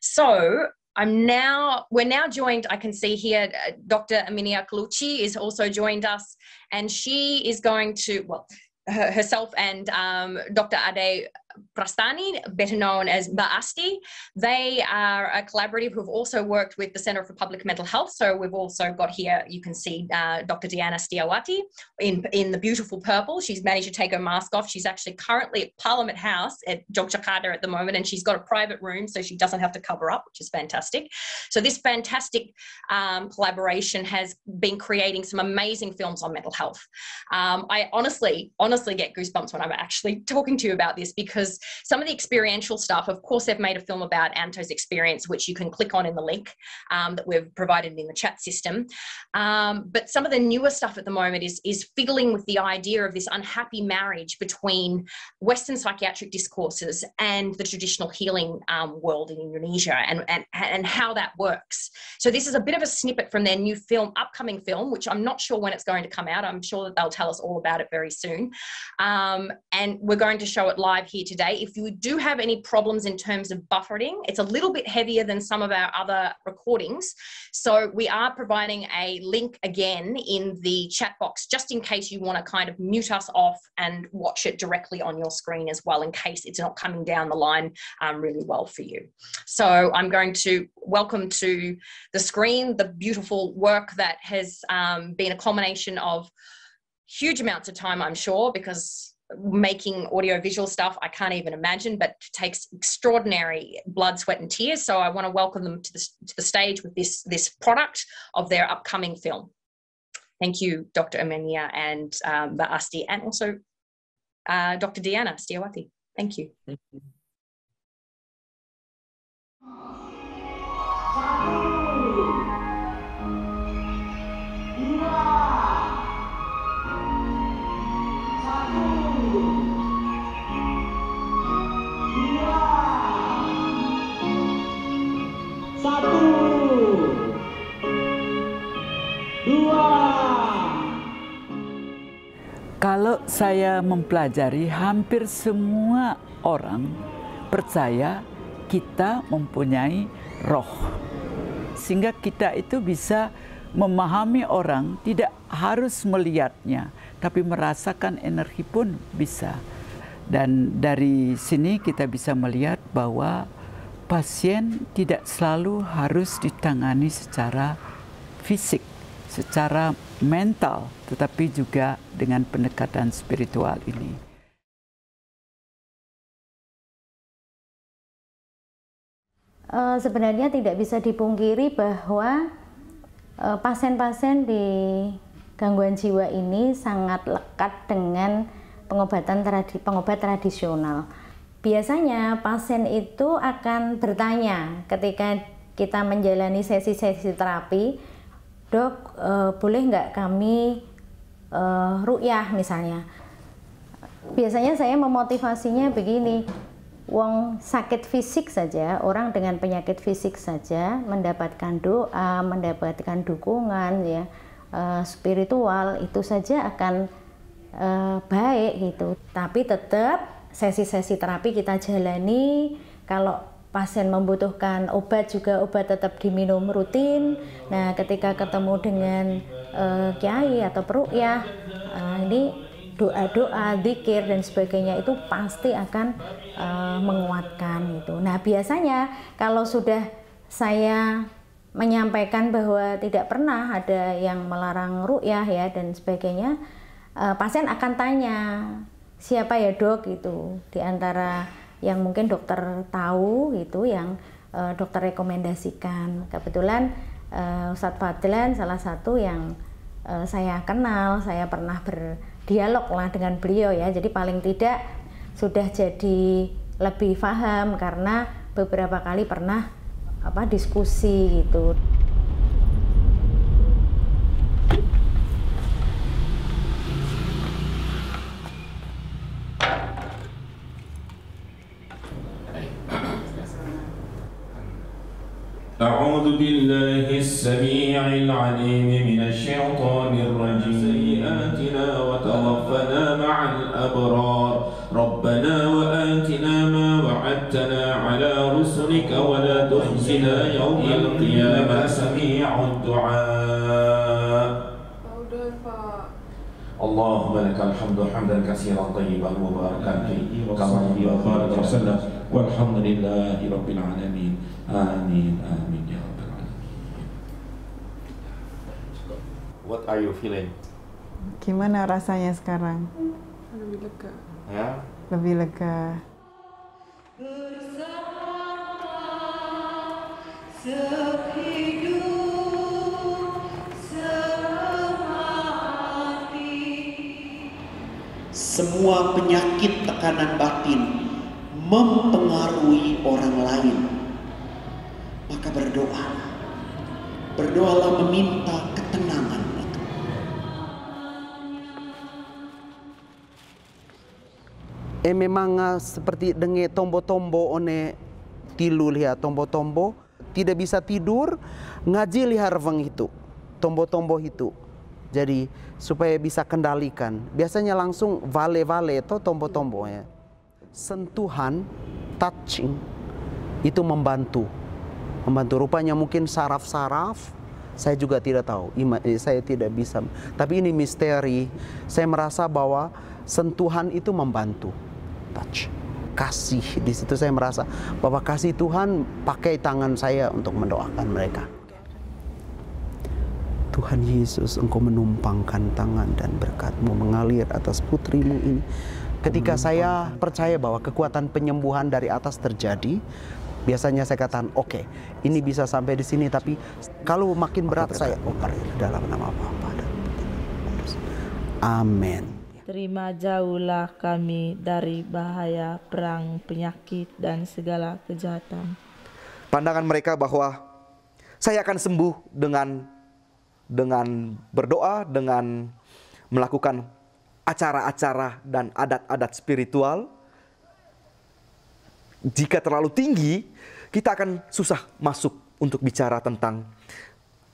So I'm now, we're now joined, I can see here, uh, Doctor Erminia Colucci is also joined us, and she is going to, well, her, herself and um, Doctor Ade Prastyani, better known as Baasti. They are a collaborative who've also worked with the Centre for Public Mental Health. So we've also got here, you can see uh, Doctor Diana Setiyawati in, in the beautiful purple. She's managed to take her mask off. She's actually currently at Parliament House at Yogyakarta at the moment, and she's got a private room, so she doesn't have to cover up, which is fantastic. So this fantastic um, collaboration has been creating some amazing films on mental health. Um, I honestly, honestly get goosebumps when I'm actually talking to you about this, because some of the experiential stuff, of course, they've made a film about Anto's experience, which you can click on in the link um, that we've provided in the chat system. Um, but some of the newer stuff at the moment is, is fiddling with the idea of this unhappy marriage between Western psychiatric discourses and the traditional healing um, world in Indonesia, and, and, and how that works. So this is a bit of a snippet from their new film, upcoming film, which I'm not sure when it's going to come out. I'm sure that they'll tell us all about it very soon. Um, and we're going to show it live here today today. If you do have any problems in terms of buffeting, it's a little bit heavier than some of our other recordings. So we are providing a link again in the chat box, just in case you want to kind of mute us off and watch it directly on your screen as well, in case it's not coming down the line um, really well for you. So I'm going to welcome to the screen the beautiful work that has um, been a combination of huge amounts of time, I'm sure, because making audiovisual stuff, I can't even imagine, but takes extraordinary blood, sweat and tears. So I want to welcome them to the, to the stage with this, this product of their upcoming film. Thank you, Doctor Erminia and um, Bakhtiar, and also uh, Doctor Diana Setiyawati. Thank you. Thank you. Kalau saya mempelajari, hampir semua orang percaya kita mempunyai roh. Sehingga kita itu bisa memahami orang, tidak harus melihatnya, tapi merasakan energi pun bisa. Dan dari sini kita bisa melihat bahwa pasien tidak selalu harus ditangani secara fisik, secara mental, tetapi juga dengan pendekatan spiritual ini. Uh, sebenarnya tidak bisa dipungkiri bahwa pasien-pasien uh, di gangguan jiwa ini sangat lekat dengan pengobatan tradi pengobat tradisional. Biasanya pasien itu akan bertanya ketika kita menjalani sesi-sesi terapi, "Dok, eh, boleh nggak kami eh, rukyah misalnya?" Biasanya saya memotivasinya begini, wong sakit fisik saja, orang dengan penyakit fisik saja mendapatkan doa, mendapatkan dukungan ya, eh, spiritual itu saja akan eh, baik gitu. Tapi tetap sesi-sesi terapi kita jalani. Kalau pasien membutuhkan obat, juga obat tetap diminum rutin. Nah, ketika ketemu dengan uh, kiai atau peruqyah, uh, ini doa-doa, dzikir dan sebagainya itu pasti akan uh, menguatkan itu. Nah, biasanya kalau sudah saya menyampaikan bahwa tidak pernah ada yang melarang ruqyah ya dan sebagainya, uh, pasien akan tanya, "Siapa ya, Dok?" gitu. Di antara yang mungkin dokter tahu gitu, yang uh, dokter rekomendasikan. Kebetulan uh, Ustadz Fadlan salah satu yang uh, saya kenal, saya pernah berdialog lah dengan beliau ya, jadi paling tidak sudah jadi lebih paham karena beberapa kali pernah apa diskusi gitu. أعوذ بالله السميع العليم من الشيطان الرجيم سيئاتنا وتوفنا مع الأبرار ربنا وآتنا ما وعدتنا على رسلك ولا تخزنا يوم القيامة سميع الدعاء اللهم لك الحمد حمدا كثيرا طيبا مباركا فيه كما هو وبارك وسلم والحمد لله رب العالمين آمين آمين. What are you feeling? Gimana rasanya sekarang? Lebih lega. Ya? Lebih lega. Semua penyakit tekanan batin mempengaruhi orang lain. Maka berdoa. Berdoalah meminta ketenangan. E memang seperti denge tombo-tombo one tilu liha tombo-tombo tidak bisa tidur ngaji liha reveng itu tombo-tombo itu jadi supaya bisa kendalikan biasanya langsung vale-vale to tombo-tombo ya Sentuhan, touching, itu membantu. Membantu. Rupanya mungkin saraf-saraf, saya juga tidak tahu. Saya tidak bisa. Tapi ini misteri. Saya merasa bahwa sentuhan itu membantu. Touch. Kasih. Di situ saya merasa bahwa kasih Tuhan pakai tangan saya untuk mendoakan mereka. Tuhan Yesus, Engkau menumpangkan tangan dan berkat-Mu mengalir atas putrimu ini. Ketika saya percaya bahwa kekuatan penyembuhan dari atas terjadi, biasanya saya katakan, oke, okay, ini bisa sampai di sini, tapi kalau makin berat saya oper dalam nama Bapa dan Putra. Amin. Terima jauhlah kami dari bahaya perang, penyakit, dan segala kejahatan. Pandangan mereka bahwa saya akan sembuh dengan dengan berdoa, dengan melakukan acara-acara dan adat-adat spiritual. Jika terlalu tinggi, kita akan susah masuk untuk bicara tentang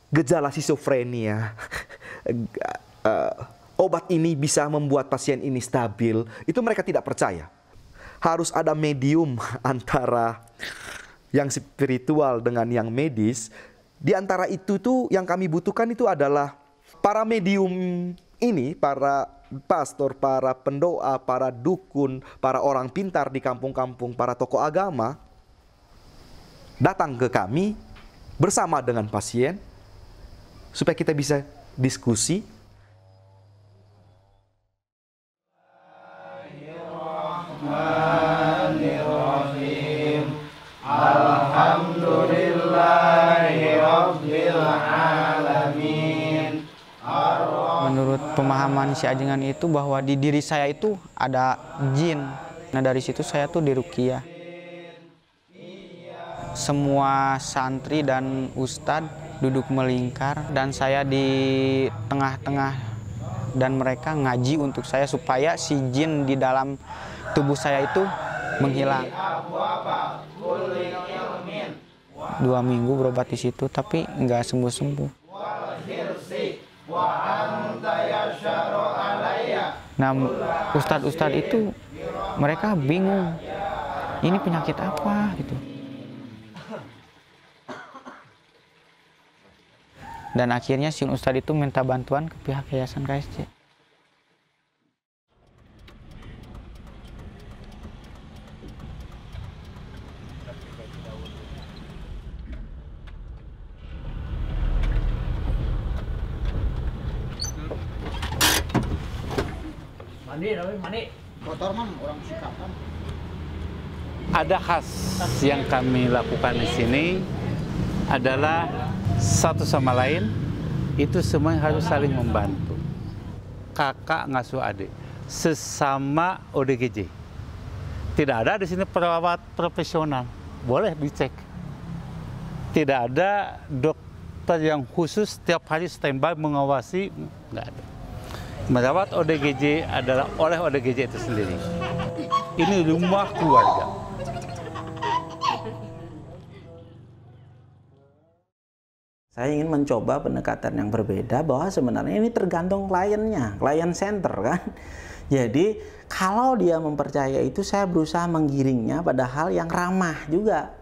gejala schizophrenia. Obat ini bisa membuat pasien ini stabil. Itu mereka tidak percaya. Harus ada medium antara yang spiritual dengan yang medis. Di antara itu tuh yang kami butuhkan itu adalah para medium ini, para pastor, para pendoa, para dukun, para orang pintar di kampung-kampung, para tokoh agama datang ke kami bersama dengan pasien supaya kita bisa diskusi. Pemahaman si ajengan itu bahwa di diri saya itu ada jin. Nah dari situ saya tuh di Rukyah. Semua santri dan ustadz duduk melingkar dan saya di tengah-tengah dan mereka ngaji untuk saya supaya si jin di dalam tubuh saya itu menghilang. Dua minggu berobat di situ tapi nggak sembuh-sembuh. Nah, ustadz-ustadz itu mereka bingung, ini penyakit apa gitu. Dan akhirnya si ustadz itu minta bantuan ke pihak Yayasan K S C. Ada khas yang kami lakukan di sini adalah satu sama lain itu semua harus saling membantu. Kakak ngasuh adik, sesama O D G J. Tidak ada di sini perawat profesional, boleh dicek. Tidak ada dokter yang khusus setiap hari standby mengawasi, nggak ada. Merawat O D G J adalah oleh O D G J itu sendiri. Ini rumah keluarga. Saya ingin mencoba pendekatan yang berbeda bahwa sebenarnya ini tergantung kliennya, klien center kan. Jadi kalau dia mempercaya itu saya berusaha menggiringnya pada hal yang ramah juga.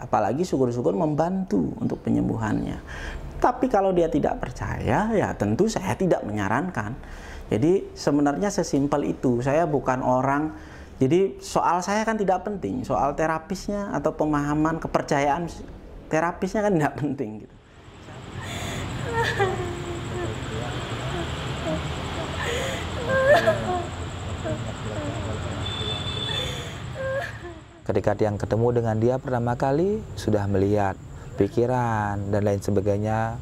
Apalagi syukur-syukur membantu untuk penyembuhannya. Tapi kalau dia tidak percaya, ya tentu saya tidak menyarankan. Jadi sebenarnya sesimpel itu. Saya bukan orang, jadi soal saya kan tidak penting. Soal terapisnya atau pemahaman kepercayaan terapisnya kan tidak penting. Gitu. Ketika yang ketemu dengan dia pertama kali sudah melihat pikiran dan lain sebagainya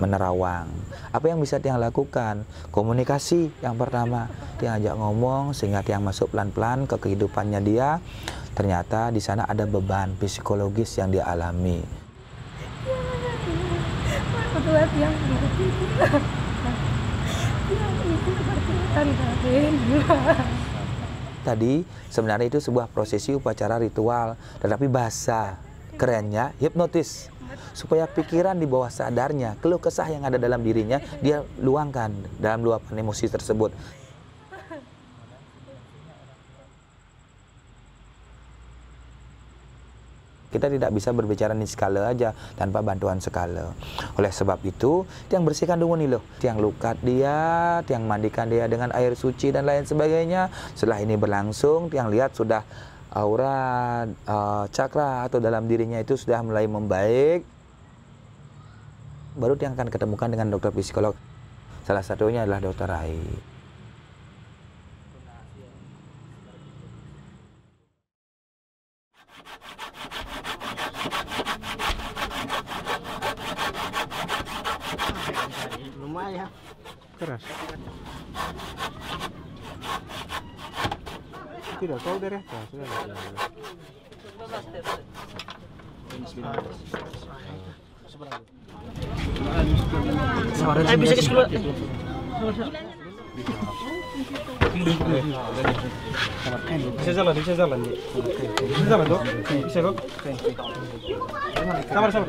menerawang. Apa yang bisa Tiang lakukan? Komunikasi yang pertama, Tiang ajak ngomong sehingga Tiang masuk pelan-pelan ke kehidupannya dia. Ternyata di sana ada beban psikologis yang dia alami. Tadi sebenarnya itu sebuah prosesi upacara ritual, tetapi bahasa kerennya hipnotis supaya pikiran di bawah sadarnya, keluh kesah yang ada dalam dirinya dia luangkan dalam luapan emosi tersebut. Kita tidak bisa berbicara di skala aja tanpa bantuan skala. Oleh sebab itu, tiang bersihkan dungu nih loh. Tiang lukat dia, tiang mandikan dia dengan air suci dan lain sebagainya. Setelah ini berlangsung, tiang lihat sudah aura, uh, cakra atau dalam dirinya itu sudah mulai membaik. Baru tiang akan ketemukan dengan dokter psikolog. Salah satunya adalah dokter Rai. Lumayan keras. Tidak tahu dari apa. Saya bisa ke sekolah. Bisa jalan, bisa jalan, bisa jalan dok, bisa dok. Sabar, sabar.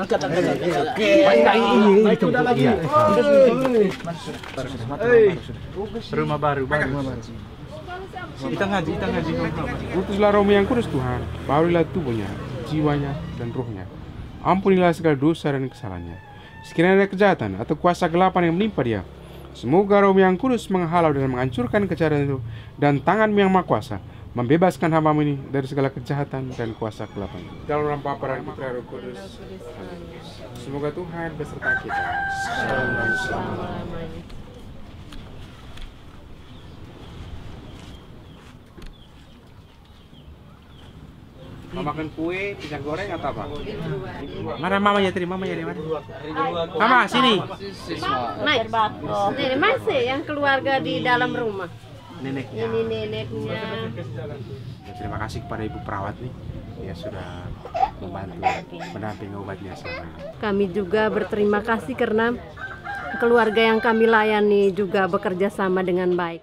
Angkat, angkat, angkat. Oke. Baik, udah lagi. Rumah baru, rumah baru. Kita ngaji, kita ngaji. Utuslah Rohmu yang kudus Tuhan, baurilah tubuhnya, jiwanya, dan rohnya. Ampunilah segala dosa dan kesalahannya. Sekiranya ada kejahatan atau kuasa gelapan yang menimpa dia, semoga Rohmu yang kudus menghalau dan menghancurkan kejahatan itu, dan tangan-Mu yang maha kuasa membebaskan hamba ini dari segala kejahatan dan kuasa kegelapan. Dalam nama Bapa dan Putra dan Roh Kudus. Semoga Tuhan beserta kita. Mau makan kue, pisang goreng atau apa? Mana mamanya tadi? Mamanya dari mana? Mama, sini. Naik. Ini masih yang keluarga di dalam rumah. Neneknya. Ini neneknya. Ya, terima kasih kepada ibu perawat nih, ya sudah membantu mendampingi obatnya sama. Kami juga berterima kasih karena keluarga yang kami layani juga bekerja sama dengan baik.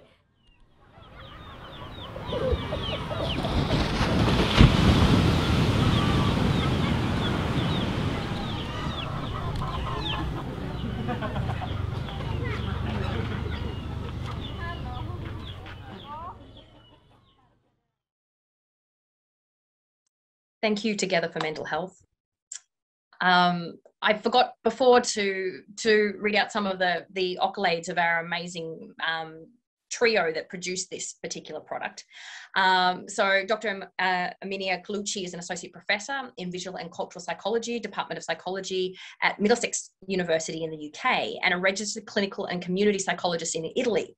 Thank you, Together for Mental Health. Um, I forgot before to, to read out some of the, the accolades of our amazing um, trio that produced this particular product. Um, so Doctor Uh, Erminia Colucci is an associate professor in visual and cultural psychology, Department of Psychology at Middlesex University in the U K, and a registered clinical and community psychologist in Italy.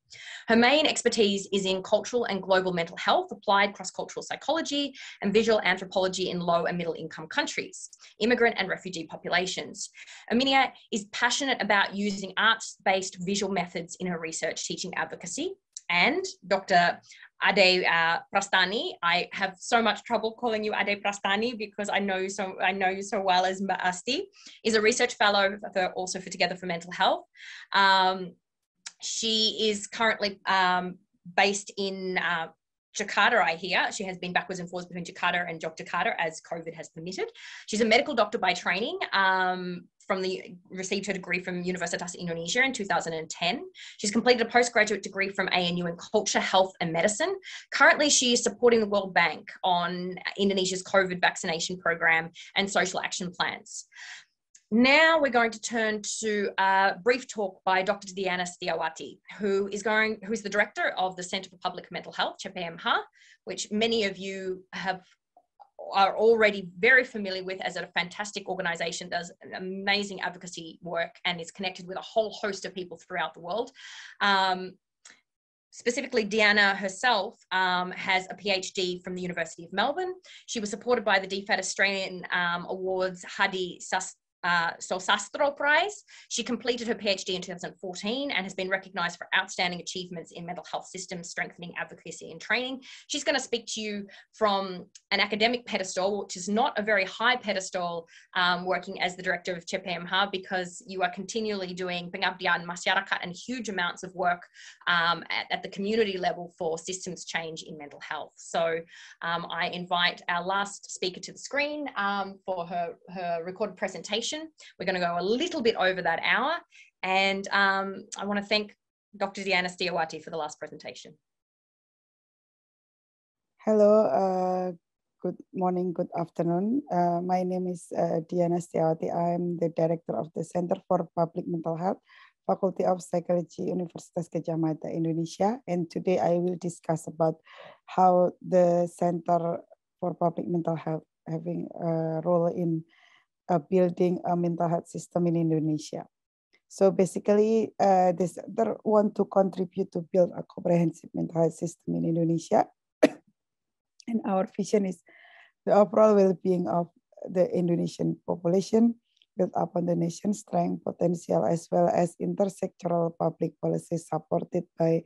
Her main expertise is in cultural and global mental health, applied cross-cultural psychology, and visual anthropology in low and middle-income countries, immigrant and refugee populations. Erminia is passionate about using arts-based visual methods in her research, teaching, advocacy. And Doctor Ade uh, Prastyani, I have so much trouble calling you Ade Prastyani because I know you so I know you so well as Maasti, is a research fellow for, also for Together for Mental Health. Um, she is currently um, based in uh, Jakarta, I hear. She has been backwards and forwards between Jakarta and Yogyakarta as COVID has permitted. She's a medical doctor by training. Um, From the received her degree from Universitas Indonesia in two thousand ten. She's completed a postgraduate degree from A N U in culture, health, and medicine. Currently, she is supporting the World Bank on Indonesia's COVID vaccination program and social action plans. Now we're going to turn to a brief talk by Doctor Diana Setiyawati, who is going, who is the director of the Centre for Public Mental Health, C P M H, which many of you have. Are already very familiar with as a fantastic organisation, does amazing advocacy work and is connected with a whole host of people throughout the world. Um, specifically, Diana herself um, has a PhD from the University of Melbourne. She was supported by the D FAT Australian um, Awards Hadi Sas uh, Solsastro Prize. She completed her PhD in two thousand fourteen and has been recognised for outstanding achievements in mental health systems, strengthening advocacy and training. She's going to speak to you from an academic pedestal, which is not a very high pedestal, um, working as the director of C P M H, because you are continually doing pengabdian masyarakat and huge amounts of work um, at, at the community level for systems change in mental health. So um, I invite our last speaker to the screen um, for her, her recorded presentation. We're going to go a little bit over that hour. And um, I want to thank Doctor Diana Setiyawati for the last presentation. Hello, uh, good morning, good afternoon. Uh, my name is uh, Diana Setiyawati. I am the director of the Center for Public Mental Health, Faculty of Psychology, Universitas Gajah Mada, Indonesia. And today I will discuss about how the Center for Public Mental Health having a role in uh, building a mental health system in Indonesia. So basically, uh, the center want to contribute to build a comprehensive mental health system in Indonesia. And our vision is the overall well-being of the Indonesian population, built upon the nation's strength, potential, as well as intersectoral public policies supported by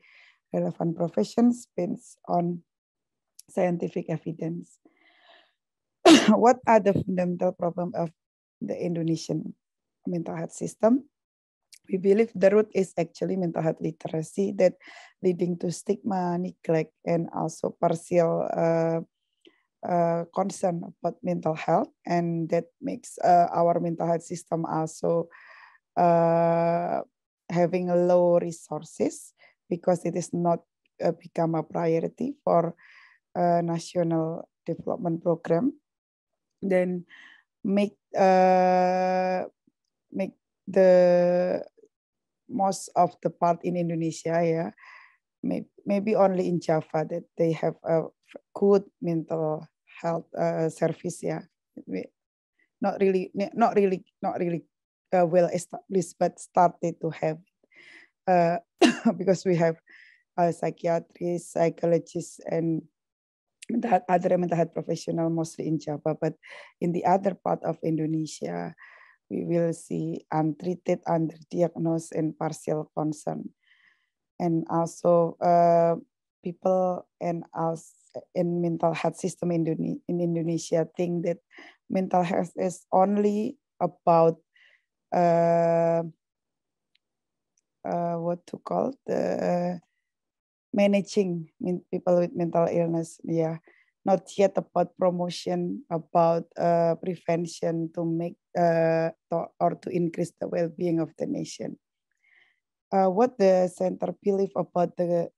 relevant professions based on scientific evidence. What are the fundamental problems of the Indonesian mental health system? We believe the root is actually mental health literacy that leading to stigma, neglect, and also partial uh, Uh, concern about mental health, and that makes uh, our mental health system also uh, having low resources because it is not uh, become a priority for uh, national development program. Then make uh, make the most of the part in Indonesia, yeah, maybe, maybe only in Java that they have a good mental health uh, service, yeah, not really, not really, not really uh, well established, but started to have uh, because we have uh, psychiatrists, psychologists, and that other mental health professional mostly in Java, but in the other part of Indonesia, we will see untreated, underdiagnosed, and partial concern, and also uh, people and us. In mental health system in Indonesia think that mental health is only about uh, uh, what to call the uh, managing people with mental illness, yeah, not yet about promotion, about uh, prevention to make uh, to, or to increase the well-being of the nation. Uh, what the center believe about the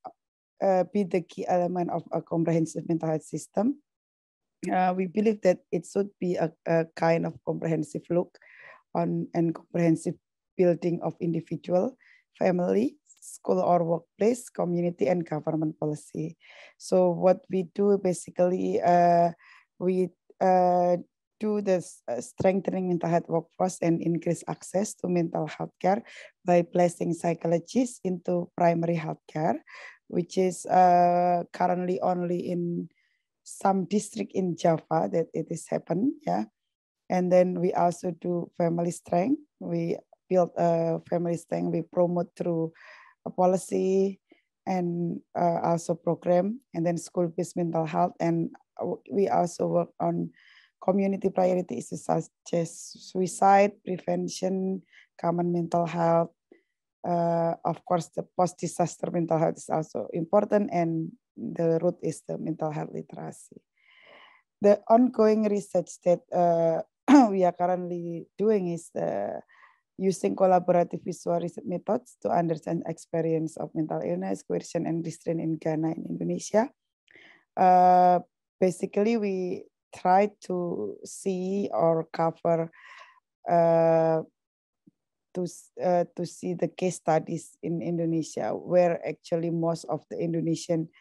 Uh, be the key element of a comprehensive mental health system. Uh, we believe that it should be a, a kind of comprehensive look on and comprehensive building of individual, family, school or workplace, community and government policy. So what we do basically, uh, we uh, do this strengthening mental health workforce and increase access to mental health care by placing psychologists into primary health care, which is uh, currently only in some district in Java that it is happened, yeah. And then we also do family strength. We build a family strength. We promote through a policy and uh, also program, and then school-based mental health. And we also work on community priorities such as suicide prevention, common mental health. Uh, of course, the post-disaster mental health is also important, and the root is the mental health literacy. The ongoing research that uh, we are currently doing is uh, using collaborative visual research methods to understand experience of mental illness, coercion, and restraint in Ghana and Indonesia. Uh, basically, we try to see or cover uh, To, uh, to see the case studies in Indonesia, where actually most of the Indonesian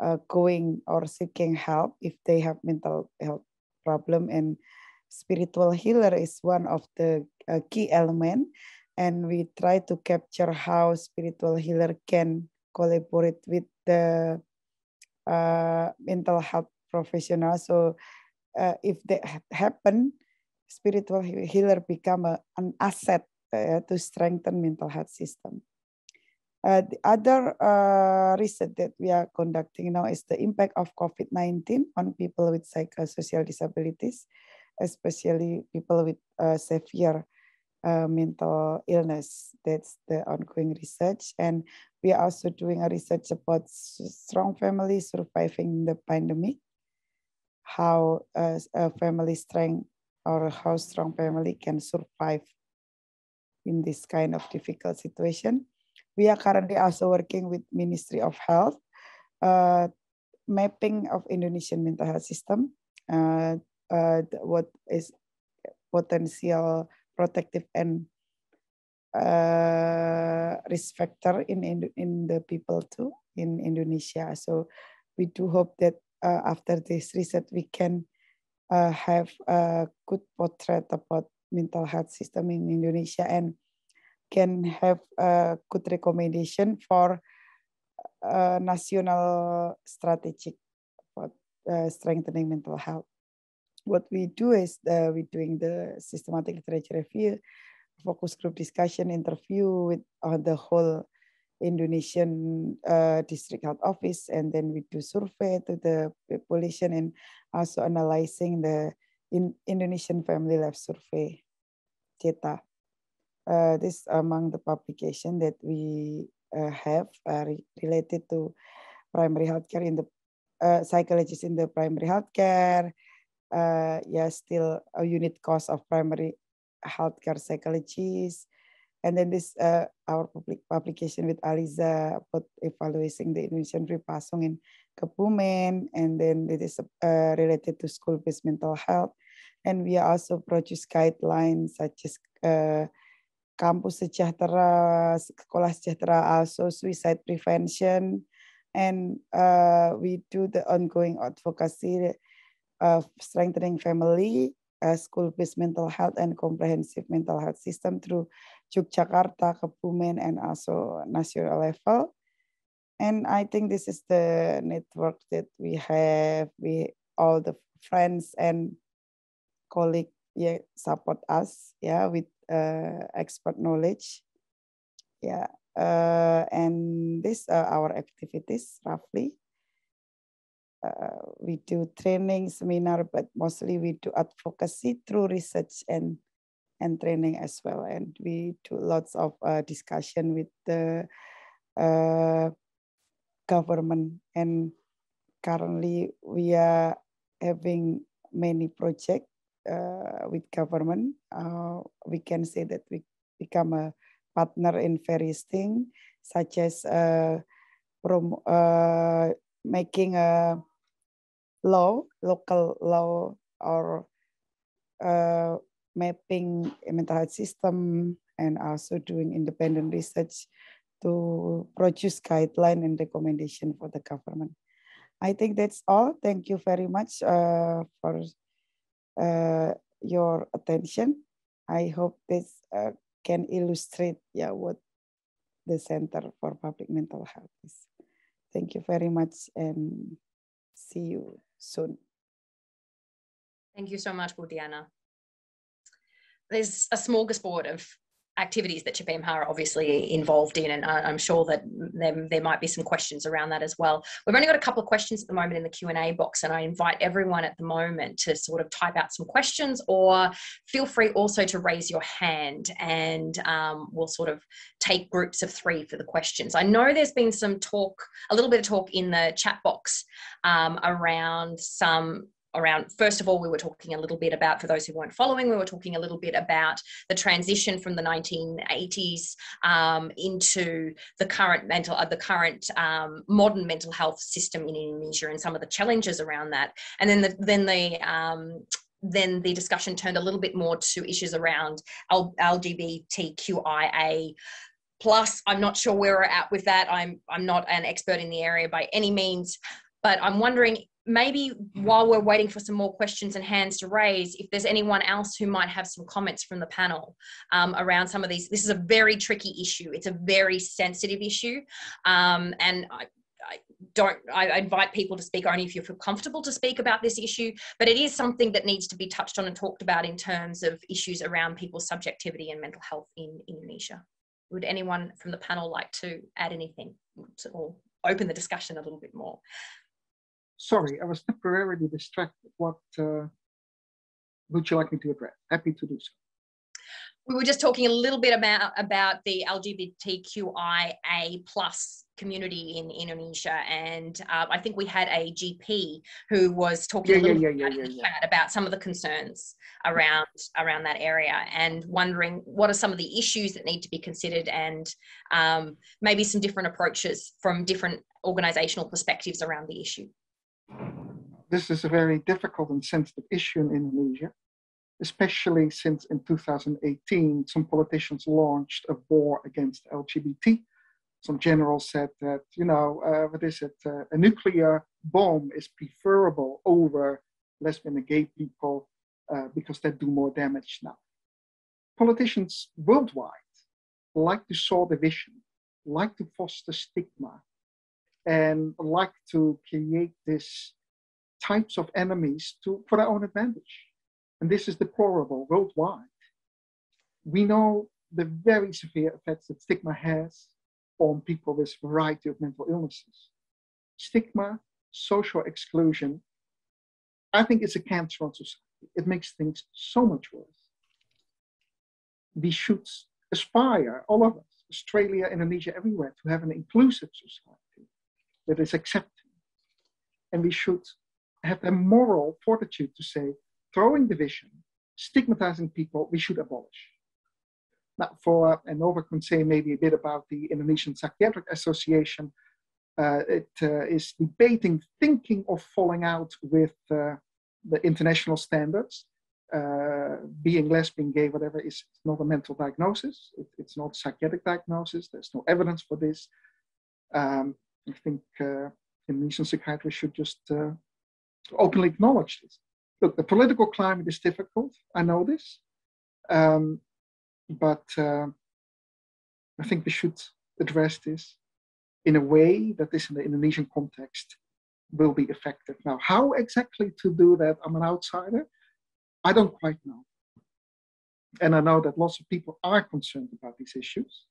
uh, going or seeking help if they have mental health problem, and spiritual healer is one of the uh, key element. And we try to capture how spiritual healer can collaborate with the uh, mental health professional. So uh, if that happen, spiritual healer become a, an asset uh, to strengthen mental health system. Uh, the other uh, research that we are conducting now is the impact of COVID nineteen on people with psychosocial disabilities, especially people with uh, severe uh, mental illness. That's the ongoing research. And we are also doing a research about strong families surviving the pandemic, how uh, a family strength or how strong family can survive in this kind of difficult situation. We are currently also working with Ministry of Health, uh, mapping of Indonesian mental health system, uh, uh, what is potential protective and uh, risk factor in, in, in the people too, in Indonesia. So we do hope that uh, after this research, we can uh, have a good portrait about mental health system in Indonesia and can have a good recommendation for a national strategic for uh, strengthening mental health. What we do is uh, we're doing the systematic literature review, focus group discussion, interview with uh, the whole Indonesian uh, district health office, and then we do survey to the population and also analyzing the in Indonesian family life survey data. Uh, this among the publication that we uh, have uh, re related to primary healthcare in the uh, psychologists in the primary healthcare. Uh, yeah, still a unit cost of primary healthcare psychologists, and then this uh, our public publication with Aliza about evaluating the Indonesian Pasung in Kebumen, and then it is uh, related to school-based mental health, and we also produce guidelines such as. Uh, Kampus Sejahtera, Sekolah Sejahtera, also suicide prevention. And uh, we do the ongoing advocacy of strengthening family, uh, school-based mental health, and comprehensive mental health system through Yogyakarta, Kebumen, and also national level. And I think this is the network that we have. We all the friends and colleagues yeah, support us yeah, with Uh, expert knowledge, yeah, uh, and these are our activities roughly. Uh, we do training, seminar, but mostly we do advocacy through research and and training as well. And we do lots of uh, discussion with the uh, government. And currently, we are having many projects. Uh, with government, uh, we can say that we become a partner in various things, such as uh, prom uh, making a law, local law, or uh, mapping a mental health system, and also doing independent research to produce guideline and recommendation for the government. I think that's all. Thank you very much uh, for Uh, your attention. I hope this uh, can illustrate yeah, what the Center for Public Mental Health is. Thank you very much and see you soon. Thank you so much, Bu Diana. There's a smorgasbord of activities that C P M H are obviously involved in, and I'm sure that there, there might be some questions around that as well. We've only got a couple of questions at the moment in the Q and A box, and I invite everyone at the moment to sort of type out some questions, or feel free also to raise your hand, and um, we'll sort of take groups of three for the questions. I know there's been some talk, a little bit of talk in the chat box um, around some Around, first of all, we were talking a little bit about, for those who weren't following, we were talking a little bit about the transition from the nineteen eighties um, into the current mental, uh, the current um, modern mental health system in Indonesia, and some of the challenges around that. And then the, then the um, then the discussion turned a little bit more to issues around L G B T Q I A. Plus, I'm not sure where we're at with that. I'm I'm not an expert in the area by any means, but I'm wondering, maybe while we're waiting for some more questions and hands to raise, if there's anyone else who might have some comments from the panel um, around some of these. This is a very tricky issue. It's a very sensitive issue. Um, and I, I, don't, I invite people to speak only if you feel comfortable to speak about this issue, but it is something that needs to be touched on and talked about in terms of issues around people's subjectivity and mental health in Indonesia. Would anyone from the panel like to add anything or open the discussion a little bit more? Sorry, I was temporarily distracted. What uh, would you like me to address? Happy to do so. We were just talking a little bit about, about the L G B T Q I A plus community in Indonesia, and uh, I think we had a G P who was talking yeah, a yeah, yeah, about, yeah, yeah, yeah. about some of the concerns around, around that area, and wondering what are some of the issues that need to be considered, and um, maybe some different approaches from different organisational perspectives around the issue. This is a very difficult and sensitive issue in Indonesia, especially since in two thousand eighteen, some politicians launched a war against L G B T. Some generals said that, you know, uh, what is it? Uh, a nuclear bomb is preferable over lesbian and gay people uh, because they do more damage now. Politicians worldwide like to sow division, like to foster stigma, and like to create these types of enemies to, for their own advantage. And this is deplorable worldwide. We know the very severe effects that stigma has on people with a variety of mental illnesses. Stigma, social exclusion, I think it's a cancer on society. It makes things so much worse. We should aspire, all of us, Australia, Indonesia, everywhere, to have an inclusive society that is accepting. And we should have a moral fortitude to say, throwing division, stigmatizing people, we should abolish. Now, for, and Nova can say maybe a bit about the Indonesian Psychiatric Association. Uh, it uh, is debating, thinking of falling out with uh, the international standards. Uh, being lesbian, gay, whatever, is not a mental diagnosis. It, it's not a psychiatric diagnosis. There's no evidence for this. Um, I think uh, Indonesian psychiatrists should just uh, openly acknowledge this. Look, the political climate is difficult. I know this, um, but uh, I think we should address this in a way that this, in the Indonesian context, will be effective. Now, how exactly to do that? I'm an outsider. I don't quite know, and I know that lots of people are concerned about these issues,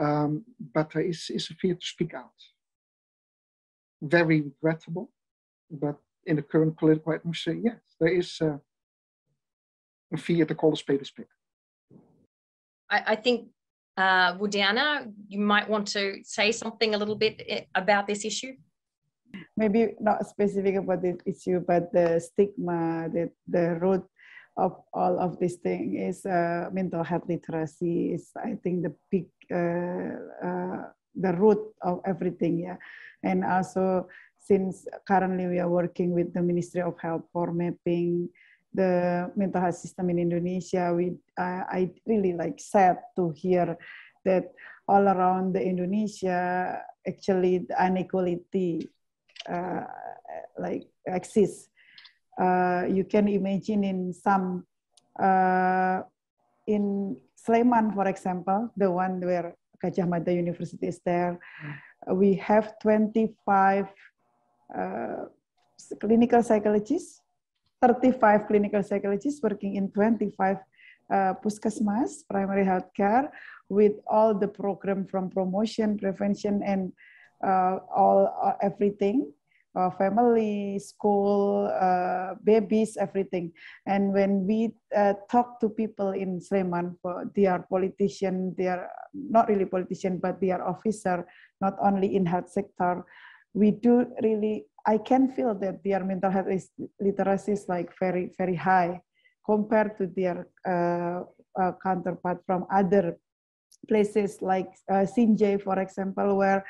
um, but there is, is a fear to speak out. Very regrettable, but in the current political atmosphere, yes, there is uh, a fear to call a spade a spade. I, I think, uh, Diana, you might want to say something a little bit about this issue. Maybe not specific about the issue, but the stigma, the, the root of all of this thing is uh, mental health literacy is, I think, the big, uh, uh, the root of everything, yeah. And also, since currently we are working with the Ministry of Health for mapping the mental health system in Indonesia, we, I, I really like sad to hear that all around the Indonesia, actually the inequality uh, like exists. Uh, you can imagine in some, uh, in Sleman, for example, the one where Gajah Mada University is there, we have twenty-five Uh, clinical psychologists, thirty-five clinical psychologists working in twenty-five uh, Puskesmas, primary healthcare, with all the program from promotion, prevention, and uh, all uh, everything, uh, family, school, uh, babies, everything. And when we uh, talk to people in Sleman, they are politicians, they are not really politicians, but they are officers, not only in health sector. We do really, I can feel that their mental health is, literacy is like very, very high compared to their uh, uh, counterpart from other places like uh, Sinjai, for example, where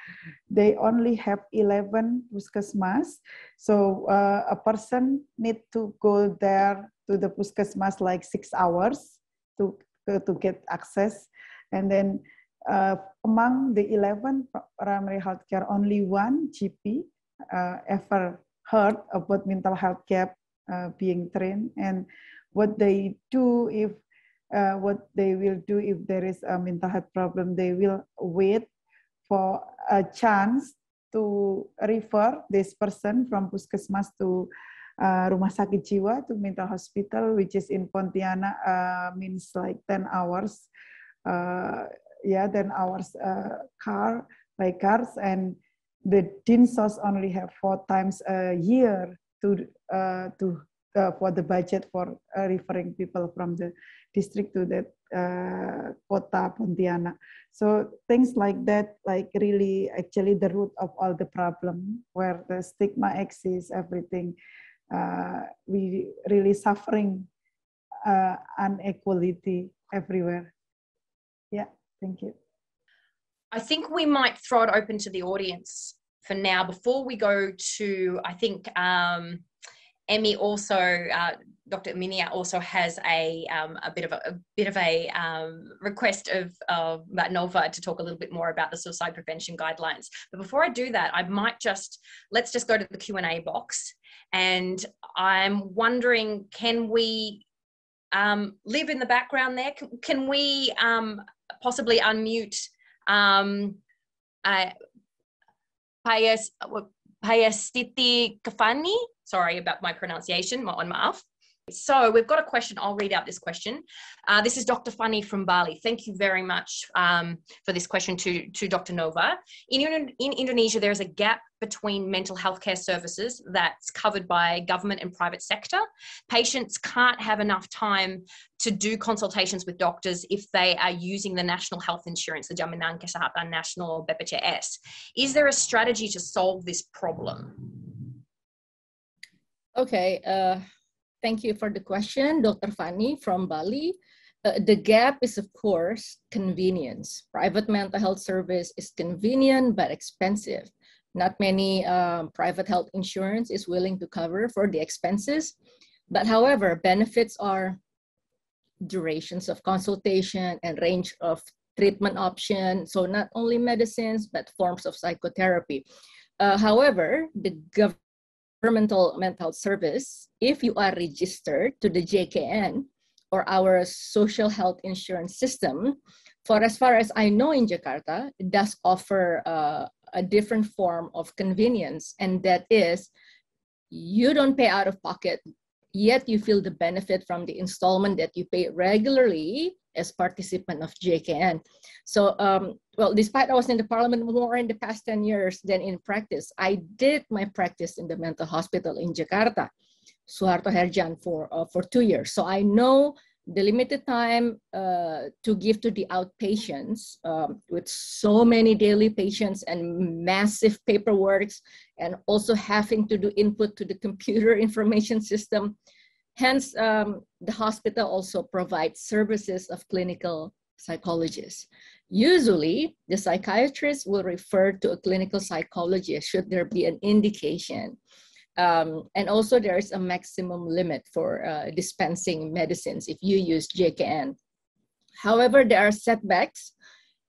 they only have eleven Puskesmas. So uh, a person need to go there to the Puskesmas like six hours to, uh, to get access. And then Uh, among the eleven primary healthcare, only one G P uh, ever heard about mental health care uh, being trained, and what they do if uh, what they will do if there is a mental health problem, they will wait for a chance to refer this person from Puskesmas to uh, Rumah Sakit Jiwa to mental hospital, which is in Pontianak, uh, means like ten hours. Uh, yeah, ten hours uh, car by cars, and the dinsos only have four times a year to uh, to uh, for the budget for uh, referring people from the district to that uh, kota Pontianak. So things like that, like really actually the root of all the problem, where the stigma exists, everything. Uh, we really suffering uh, inequality everywhere. Yeah, thank you. I think we might throw it open to the audience for now before we go to, I think um, Emmy also, uh, Doctor Erminia also has a, um, a bit of a, a, bit of a um, request of, of Nova to talk a little bit more about the suicide prevention guidelines. But before I do that, I might just, let's just go to the Q and A box. And I'm wondering, can we um, live in the background there? Can, can we um, possibly unmute Um, uh, Payas Payasiti Kafani. Sorry about my pronunciation, ma'on ma'af. So we've got a question. I'll read out this question. Uh, this is Doctor Fani from Bali. Thank you very much um, for this question to, to Doctor Nova. In, in Indonesia, there is a gap between mental health care services that's covered by government and private sector. Patients can't have enough time to do consultations with doctors if they are using the national health insurance, the Jaminan Kesehatan Nasional B P J S. Is there a strategy to solve this problem? Okay. Uh... Thank you for the question, Doctor Fani from Bali. Uh, the gap is, of course, convenience. Private mental health service is convenient but expensive. Not many um, private health insurance is willing to cover for the expenses. But however, benefits are durations of consultation and range of treatment options. So not only medicines, but forms of psychotherapy. Uh, however, the government Governmental mental health service, if you are registered to the J K N or our social health insurance system, for as far as I know in Jakarta, it does offer uh, a different form of convenience, and that is you don't pay out of pocket, yet you feel the benefit from the installment that you pay regularly as participant of J K N. So, um, well, despite I was in the parliament more in the past ten years than in practice, I did my practice in the mental hospital in Jakarta, Suharto Heerdjan, for, uh, for two years. So I know the limited time uh, to give to the outpatients um, with so many daily patients and massive paperwork and also having to do input to the computer information system. Hence, um, the hospital also provides services of clinical psychologists. Usually, the psychiatrist will refer to a clinical psychologist should there be an indication. Um, and also, there is a maximum limit for uh, dispensing medicines if you use J K N. However, there are setbacks.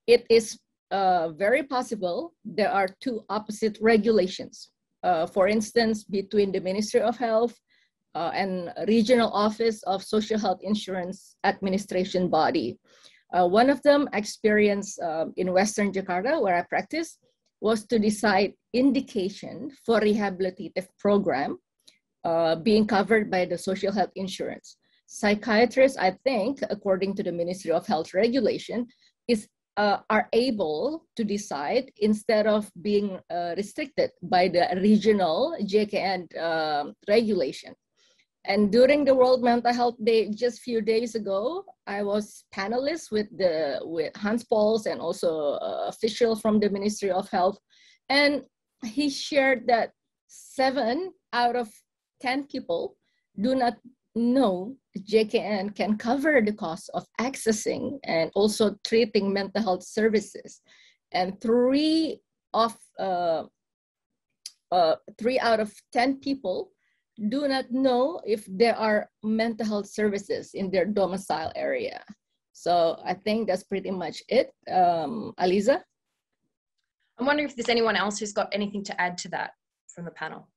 It is uh, very possible there are two opposite regulations. Uh, for instance, between the Ministry of Health Uh, and Regional Office of Social Health Insurance Administration body. Uh, one of them experience uh, in Western Jakarta, where I practice, was to decide indication for rehabilitative program uh, being covered by the social health insurance. Psychiatrists, I think, according to the Ministry of Health regulation, is uh, are able to decide instead of being uh, restricted by the regional J K N uh, regulation. And during the World Mental Health Day just a few days ago, I was panelist with the with Hans Pols and also uh, official from the Ministry of Health, and he shared that seven out of ten people do not know J K N can cover the cost of accessing and also treating mental health services, and three of uh, uh, three out of ten people do not know if there are mental health services in their domicile area. So I think that's pretty much it. Um, Aliza? I'm wondering if there's anyone else who's got anything to add to that from the panel.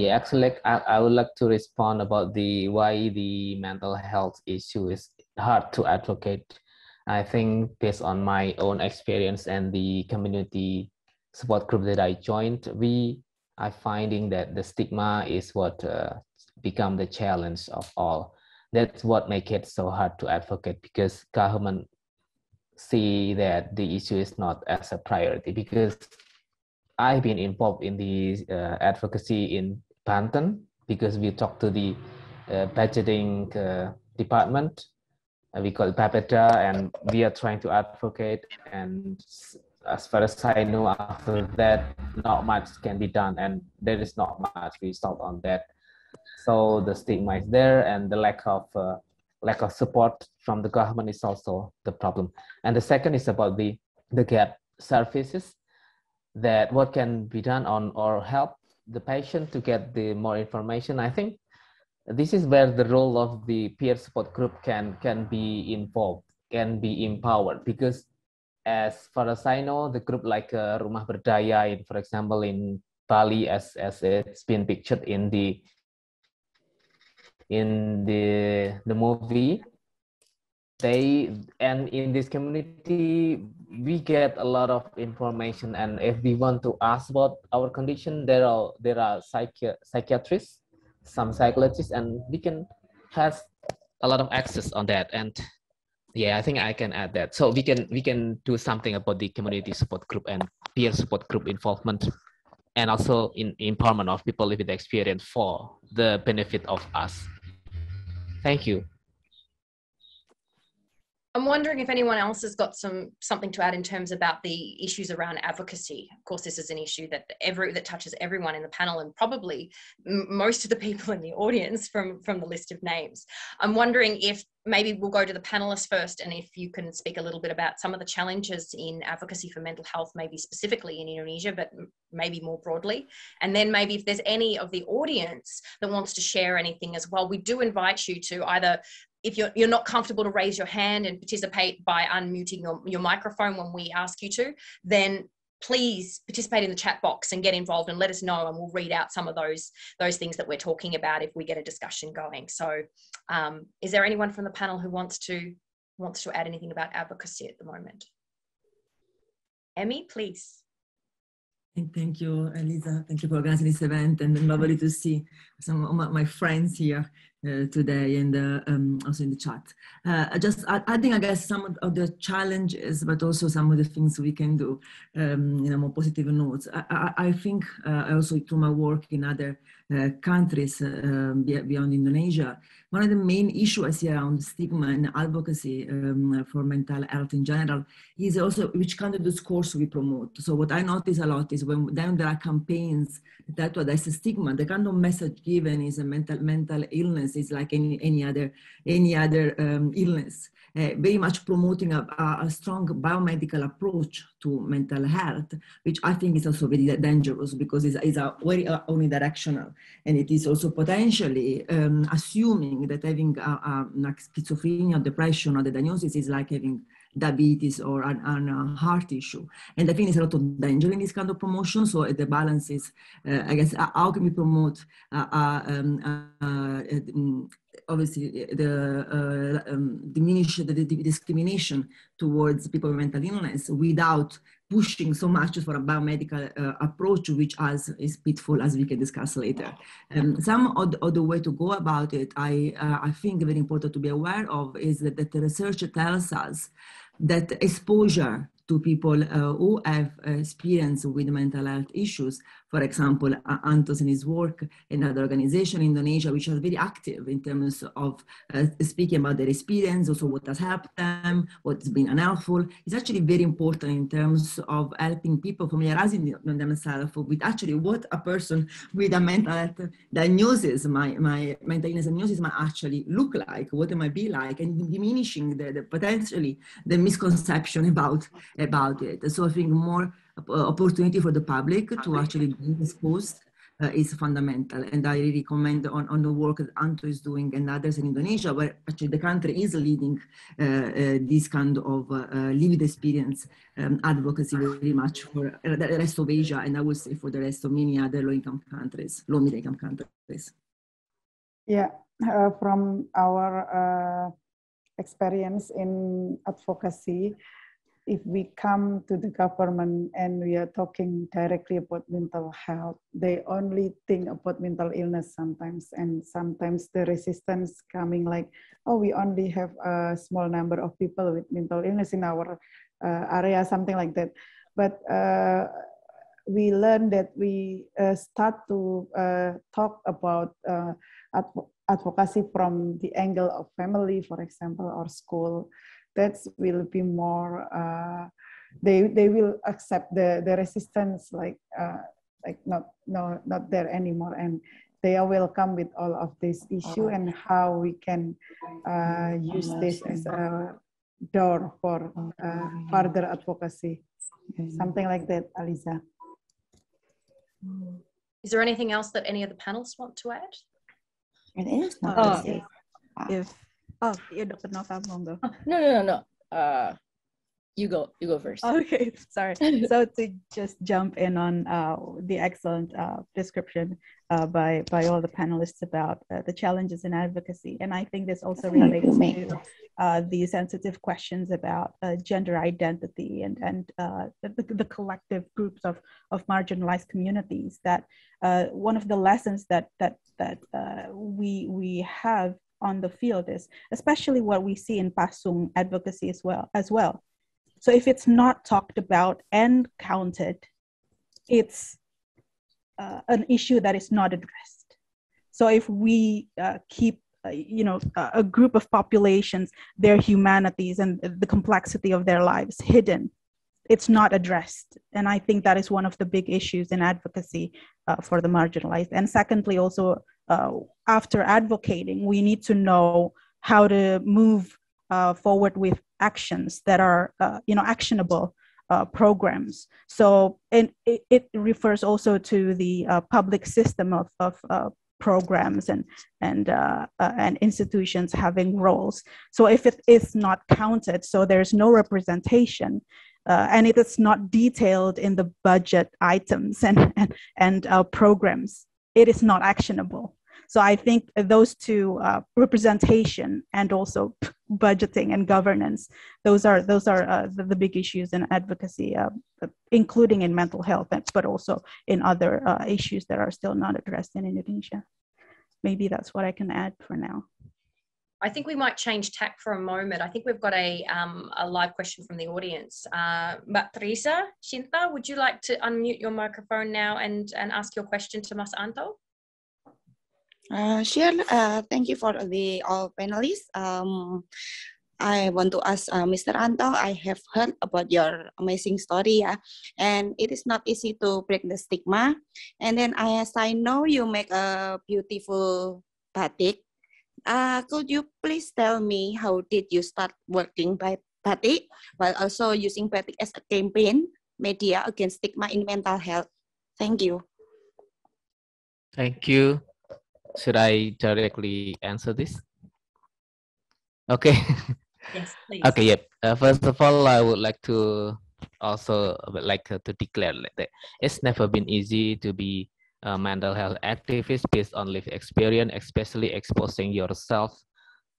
Yeah, actually, like, I, I would like to respond about the why the mental health issue is hard to advocate. I think based on my own experience and the community support group that I joined, we are finding that the stigma is what uh, become the challenge of all. That's what makes it so hard to advocate, because government see that the issue is not as a priority. Because I've been involved in the uh, advocacy in Banten, because we talked to the uh, budgeting uh, department, uh, we call it P A P E D A, and we are trying to advocate. And as far as I know, after that, not much can be done, and there is not much result on that. So the stigma is there, and the lack of uh, lack of support from the government is also the problem. And the second is about the the gap services, that what can be done on or help the patient to get the more information. I think this is where the role of the peer support group can can be involved, can be empowered, because as far as I know, the group like uh, Rumah Berdaya, in, for example, in Bali, as as it's been pictured in the in the the movie, they and in this community we get a lot of information. And if we want to ask about our condition, there are there are psychi psychiatrists, some psychologists, and we can have a lot of access on that. And yeah, I think I can add that. So we can we can do something about the community support group and peer support group involvement, and also in empowerment of people with experience for the benefit of us. Thank you. I'm wondering if anyone else has got some something to add in terms about the issues around advocacy. Of course, this is an issue that every that touches everyone in the panel, and probably most of the people in the audience from from the list of names. I'm wondering if maybe we'll go to the panelists first, and if you can speak a little bit about some of the challenges in advocacy for mental health, maybe specifically in Indonesia, but maybe more broadly. And then maybe if there's any of the audience that wants to share anything as well, we do invite you to either, if you're, you're not comfortable to raise your hand and participate by unmuting your, your microphone when we ask you to, then please participate in the chat box and get involved and let us know, and we'll read out some of those, those things that we're talking about if we get a discussion going. So um, is there anyone from the panel who wants to, wants to add anything about advocacy at the moment? Emmy, please. Thank you, Eliza. Thank you for organizing this event, and lovely to see some of my friends here uh, today, and uh, um, also in the chat. Uh, just adding, I guess, some of the challenges, but also some of the things we can do um, in a more positive note. I, I, I think uh, I also, through my work in other uh, countries uh, beyond Indonesia, one of the main issues I see around stigma and advocacy um, for mental health in general is also which kind of discourse we promote. So what I notice a lot is when then there are campaigns that address the stigma, the kind of message given is a mental mental illness is like any any other any other um, illness. Uh, very much promoting a, a strong biomedical approach to mental health, which I think is also very dangerous, because it's, it's a very omnidirectional, and it is also potentially um, assuming that having a, a, like schizophrenia, depression, or the diagnosis is like having diabetes or an, an, a heart issue. And I think there's a lot of danger in this kind of promotion. So the balance is, uh, I guess, how can we promote uh, uh, um, uh, um, obviously the uh, um, diminish the, the discrimination towards people with mental illness without pushing so much for a biomedical uh, approach, which as is pitfall, as we can discuss later. Um, some of the, of the way to go about it, I, uh, I think very important to be aware of is that, that the research tells us that exposure to people uh, who have uh, experience with mental health issues. For example, uh, Antos and his work and other organizations in Indonesia, which are very active in terms of uh, speaking about their experience, also what has helped them, what's been unhelpful. It's actually very important in terms of helping people familiarizing themselves with actually what a person with a mental health diagnosis, my, my mental illness diagnosis might actually look like, what it might be like, and diminishing the, the potentially the misconception about about it. So I think more opportunity for the public to actually be exposed uh, is fundamental. And I really commend on, on the work that Anto is doing and others in Indonesia, where actually the country is leading uh, uh, this kind of uh, uh, lived experience um, advocacy very much for the rest of Asia, and I would say for the rest of many other low-income countries, low-middle-income countries. Yeah, uh, from our uh, experience in advocacy, if we come to the government and we are talking directly about mental health, they only think about mental illness sometimes. And sometimes the resistance coming like, oh, we only have a small number of people with mental illness in our uh, area, something like that. But uh, we learn that we uh, start to uh, talk about uh, adv advocacy from the angle of family, for example, or school. That will be more, uh, they, they will accept the, the resistance, like, uh, like not, no, not there anymore. And they are welcome with all of this issue and how we can uh, use this as a door for uh, further advocacy. Something like that, Aliza. Is there anything else that any of the panelists want to add? It is not. Oh, yeah. Wow. If Oh, yeah, Doctor Nova, Mongo. Oh, no, no, no, no. Uh, you go, you go first. Okay, sorry. So to just jump in on uh, the excellent uh, description uh, by by all the panelists about uh, the challenges in advocacy, and I think this also relates to uh, the sensitive questions about uh, gender identity and and uh, the, the collective groups of of marginalized communities. That uh, one of the lessons that that that uh, we we have on the field is, especially what we see in Pasung advocacy as well, as well. So if it's not talked about and counted, it's uh, an issue that is not addressed. So if we uh, keep, uh, you know, uh, a group of populations, their humanities and the complexity of their lives hidden, it's not addressed. And I think that is one of the big issues in advocacy uh, for the marginalized. And secondly, also, Uh, after advocating, we need to know how to move uh, forward with actions that are, uh, you know, actionable uh, programs. So, and it, it refers also to the uh, public system of, of uh, programs and and uh, uh, and institutions having roles. So, if it is not counted, so there is no representation. Uh, and it is not detailed in the budget items and and, and uh, programs. It is not actionable. So I think those two, uh, representation and also budgeting and governance, those are those are uh, the, the big issues in advocacy, uh, including in mental health, but also in other uh, issues that are still not addressed in Indonesia. Maybe that's what I can add for now. I think we might change tack for a moment. I think we've got a, um, a live question from the audience. Uh, Mbak Teresa Shinta, would you like to unmute your microphone now and, and ask your question to Mas Anto? Uh, sure, uh, thank you for the all panelists. Um, I want to ask uh, Mister Anto, I have heard about your amazing story, yeah? And it is not easy to break the stigma. And then as I know you make a beautiful batik, Uh, could you please tell me how did you start working by Batik while also using Batik as a campaign media against stigma in mental health? Thank you. Thank you. Should I directly answer this? Okay. Yes, please. Okay, yep. Uh, first of all, I would like to also like to declare that it's never been easy to be Uh, mental health activists based on lived experience, especially exposing yourself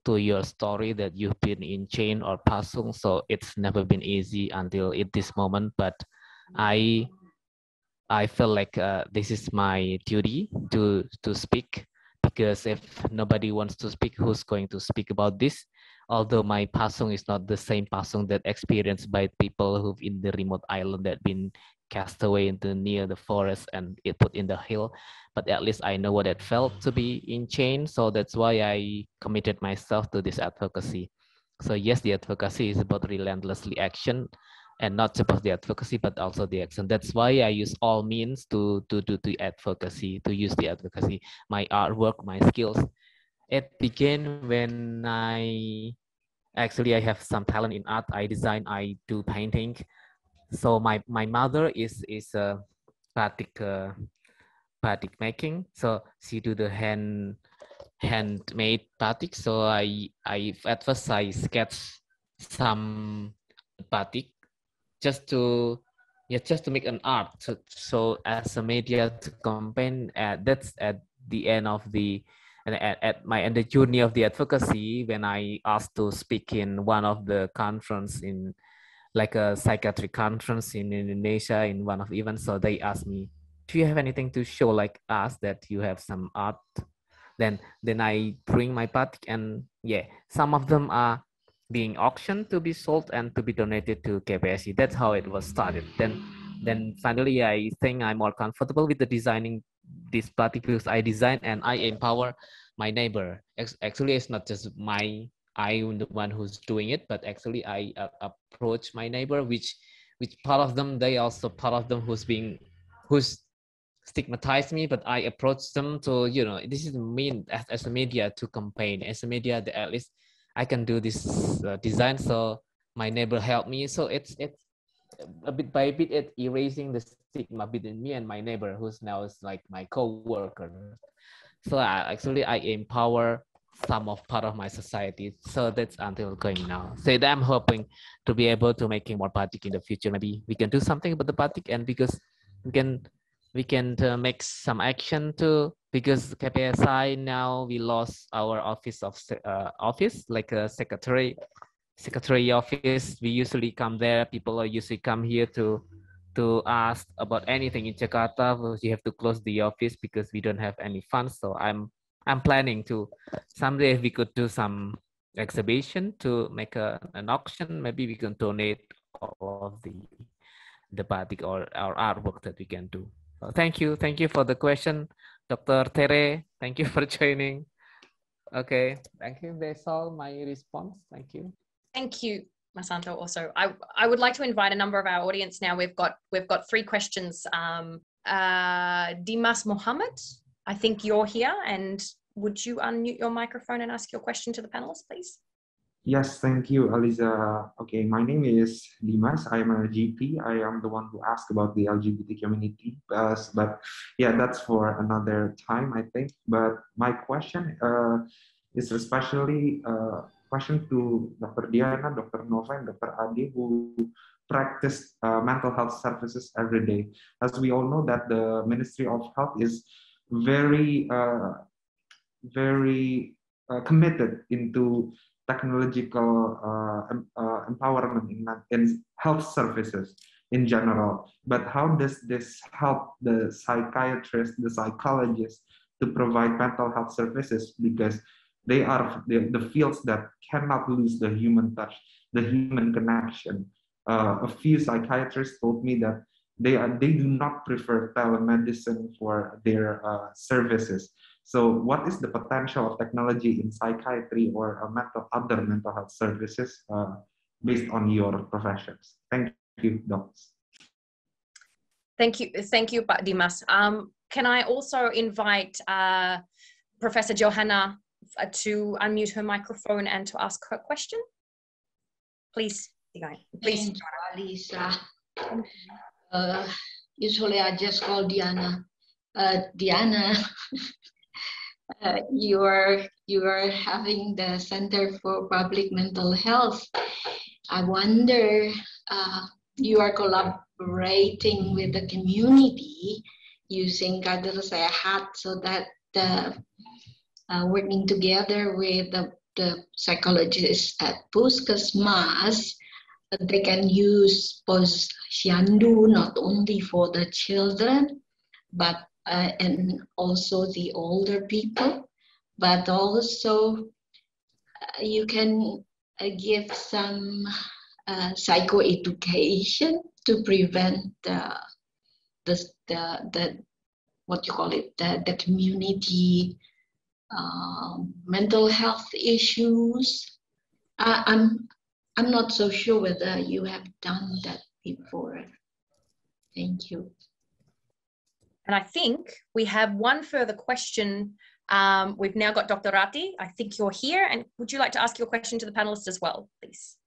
to your story that you've been in chain or Pasung. So it's never been easy until at this moment, but I I feel like uh, this is my duty to to speak, because if nobody wants to speak, who's going to speak about this? Although my Pasung is not the same Pasung that experienced by people who've in the remote island that been cast away into near the forest and it put in the hill, but at least I know what it felt to be in chains. So that's why I committed myself to this advocacy. So yes, the advocacy is about relentlessly action, and not just the advocacy, but also the action. That's why I use all means to to do the advocacy, to use the advocacy, my artwork, my skills. It began when I, actually I have some talent in art. I design, I do painting. So my, my mother is is a batik uh, batik making. So she do the hand handmade batik. So I I at first I sketch some batik just to yeah just to make an art. So, so as a media to campaign. Uh, that's at the end of the and at, at my end the journey of the advocacy when I asked to speak in one of the conference in like a psychiatric conference in Indonesia in one of the events. So they asked me, do you have anything to show like us that you have some art? Then then I bring my Batik, and yeah, some of them are being auctioned to be sold and to be donated to K P S I. That's how it was started. Then then finally, I think I'm more comfortable with the designing this Batik because I design and I empower my neighbor. Actually, it's not just my I'm the one who's doing it, but actually I uh, approach my neighbor, which which part of them, they also part of them who's being, who's stigmatized me, but I approach them to, you know, this is mean as, as a media to campaign, as a media, the, at least I can do this uh, design, so my neighbor helped me. So it's, it's a bit by a bit, it's erasing the stigma between me and my neighbor, who's now is like my co-worker. So I, actually I empower some of part of my society, so that's until going now. So I'm hoping to be able to making more Batik in the future. Maybe we can do something about the Batik, and because we can we can uh, make some action too. Because K P S I now we lost our office of uh, office like a secretary secretary office. We usually come there. People are usually come here to to ask about anything in Jakarta. You have to close the office because we don't have any funds. So I'm. I'm planning to someday if we could do some exhibition to make a, an auction, maybe we can donate all of the the Batik or our artwork that we can do. So thank you. Thank you for the question, Doctor Tere. Thank you for joining. Okay. Thank you. That's all my response. Thank you. Thank you, Masanto. Also, I, I would like to invite a number of our audience now. We've got we've got three questions. Um, uh, Dimas Mohammed, I think you're here, and would you unmute your microphone and ask your question to the panelists, please? Yes, thank you, Aliza. Okay, my name is Dimas. I'm a G P. I am the one who asked about the L G B T community, uh, but yeah, that's for another time, I think. But my question uh, is especially a question to Doctor Diana, Doctor Nova, and Doctor Ade, who practice uh, mental health services every day. As we all know that the Ministry of Health is very, uh, very uh, committed into technological uh, um, uh, empowerment in, in health services in general. But how does this help the psychiatrists, the psychologists to provide mental health services? Because they are the, the fields that cannot lose the human touch, the human connection. Uh, a few psychiatrists told me that They, are, they do not prefer telemedicine for their uh, services. So what is the potential of technology in psychiatry or a mental, other mental health services uh, based on your professions? Thank you, Docs. Thank you, thank you, Dimas. Um, can I also invite uh, Professor Johanna to unmute her microphone and to ask her question? Please, please. Thank you, Aliza. Uh, usually I just call Diana. Uh, Diana, uh, you are you are having the Center for Public Mental Health. I wonder uh, you are collaborating with the community using Kader Sehat, so that the uh, working together with the, the psychologists at Puskesmas, they can use Posyandu not only for the children, but uh, and also the older people. But also uh, you can uh, give some uh, psychoeducation to prevent the the, the the what you call it the the community uh, mental health issues. Uh, I'm. I'm not so sure whether you have done that before. Thank you. And I think we have one further question. Um, we've now got Doctor Rati. I think you're here. And would you like to ask your question to the panelists as well, please?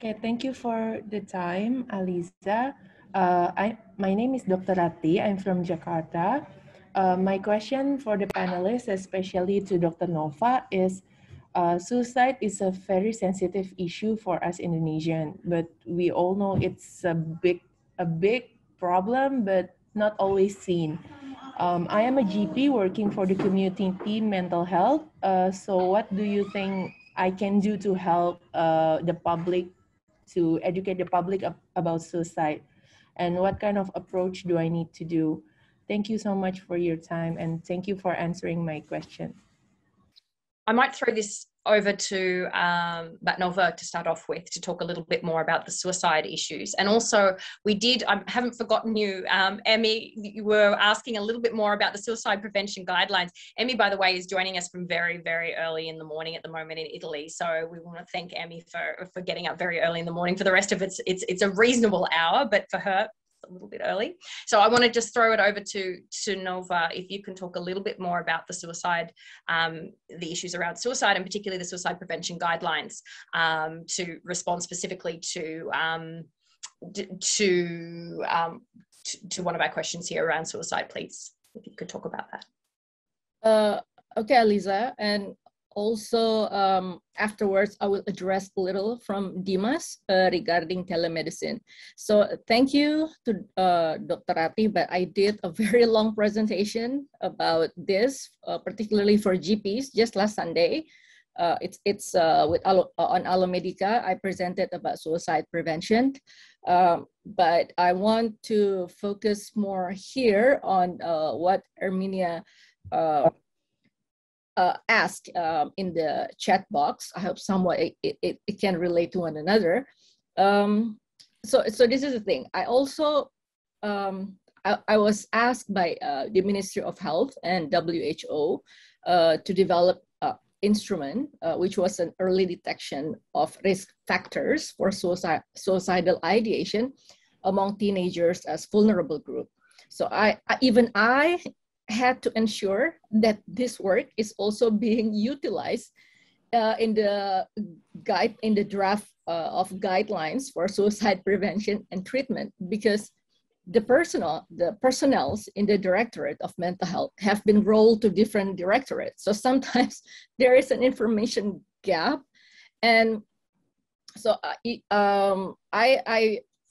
Okay, thank you for the time, Aliza. Uh, I, my name is Doctor Rati. I'm from Jakarta. Uh, my question for the panelists, especially to Doctor Nova, is Uh, suicide is a very sensitive issue for us Indonesians, but we all know it's a big, a big problem, but not always seen. Um, I am a G P working for the community mental health. Uh, so what do you think I can do to help uh, the public to educate the public about suicide, and what kind of approach do I need to do? Thank you so much for your time, and thank you for answering my question. I might throw this over to um, Nova to start off with, to talk a little bit more about the suicide issues. And also we did, I haven't forgotten you, um, Emmy, you were asking a little bit more about the suicide prevention guidelines. Emmy, by the way, is joining us from very, very early in the morning at the moment in Italy. So we want to thank Emmy for, for getting up very early in the morning. For the rest of us, it's, it's a reasonable hour, but for her, a little bit early. So I want to just throw it over to, to Nova, if you can talk a little bit more about the suicide, um, the issues around suicide, and particularly the suicide prevention guidelines, um, to respond specifically to, um, to, um, to, to one of our questions here around suicide, please, if you could talk about that. Uh, okay, Aliza. And also um, afterwards, I will address a little from Dimas uh, regarding telemedicine. So thank you to uh, Doctor Rati, but I did a very long presentation about this, uh, particularly for G Ps, just last Sunday. Uh, it's it's uh, with Allo, on Allomedica. I presented about suicide prevention, um, but I want to focus more here on uh, what Erminia uh, Uh, ask um, in the chat box. I hope somewhat it, it, it can relate to one another. Um, so, so this is the thing. I also, um, I, I was asked by uh, the Ministry of Health and W H O uh, to develop an instrument, uh, which was an early detection of risk factors for suicide, suicidal ideation among teenagers as vulnerable group. So I, I even I, had to ensure that this work is also being utilized uh, in the guide in the draft uh, of guidelines for suicide prevention and treatment, because the personal the personnels in the Directorate of Mental Health have been rolled to different directorates. So sometimes there is an information gap, and so I um, I. I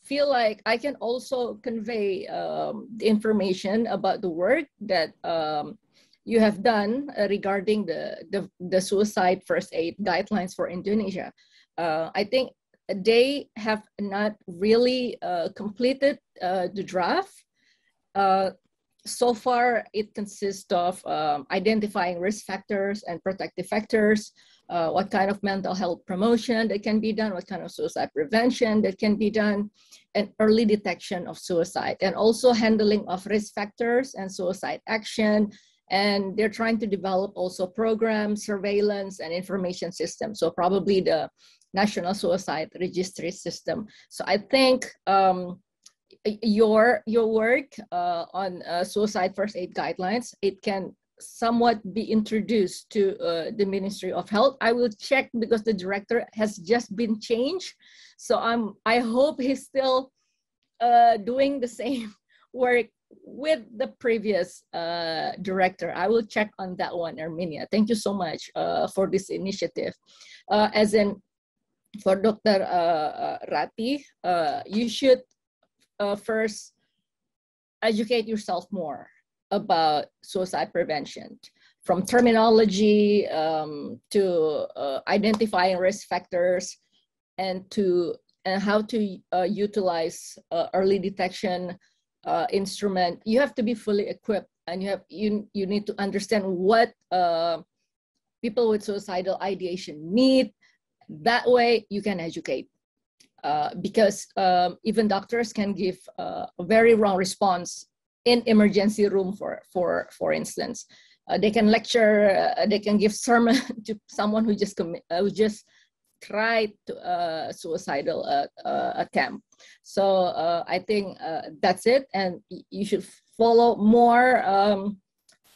feel like I can also convey um, the information about the work that um, you have done uh, regarding the, the, the suicide first aid guidelines for Indonesia. Uh, I think they have not really uh, completed uh, the draft. Uh, so far, it consists of um, identifying risk factors and protective factors, Uh, what kind of mental health promotion that can be done, what kind of suicide prevention that can be done, and early detection of suicide, and also handling of risk factors and suicide action. And they're trying to develop also programs, surveillance, and information systems. So probably the National Suicide Registry System. So I think um, your, your work uh, on uh, suicide first aid guidelines, it can somewhat be introduced to uh, the Ministry of Health. I will check because the director has just been changed. So I'm, I hope he's still uh, doing the same work with the previous uh, director. I will check on that one, Erminia. Thank you so much uh, for this initiative. Uh, as in, for Doctor Uh, Rati, uh, you should uh, first educate yourself more about suicide prevention, from terminology um, to uh, identifying risk factors, and to and how to uh, utilize uh, early detection uh, instrument. You have to be fully equipped, and you have you you need to understand what uh, people with suicidal ideation need. That way, you can educate, uh, because um, even doctors can give uh, a very wrong response in emergency room, for, for, for instance. Uh, they can lecture, uh, they can give sermon to someone who just commit, uh, who just tried to uh, suicidal uh, uh, attempt. So uh, I think uh, that's it. And you should follow more um,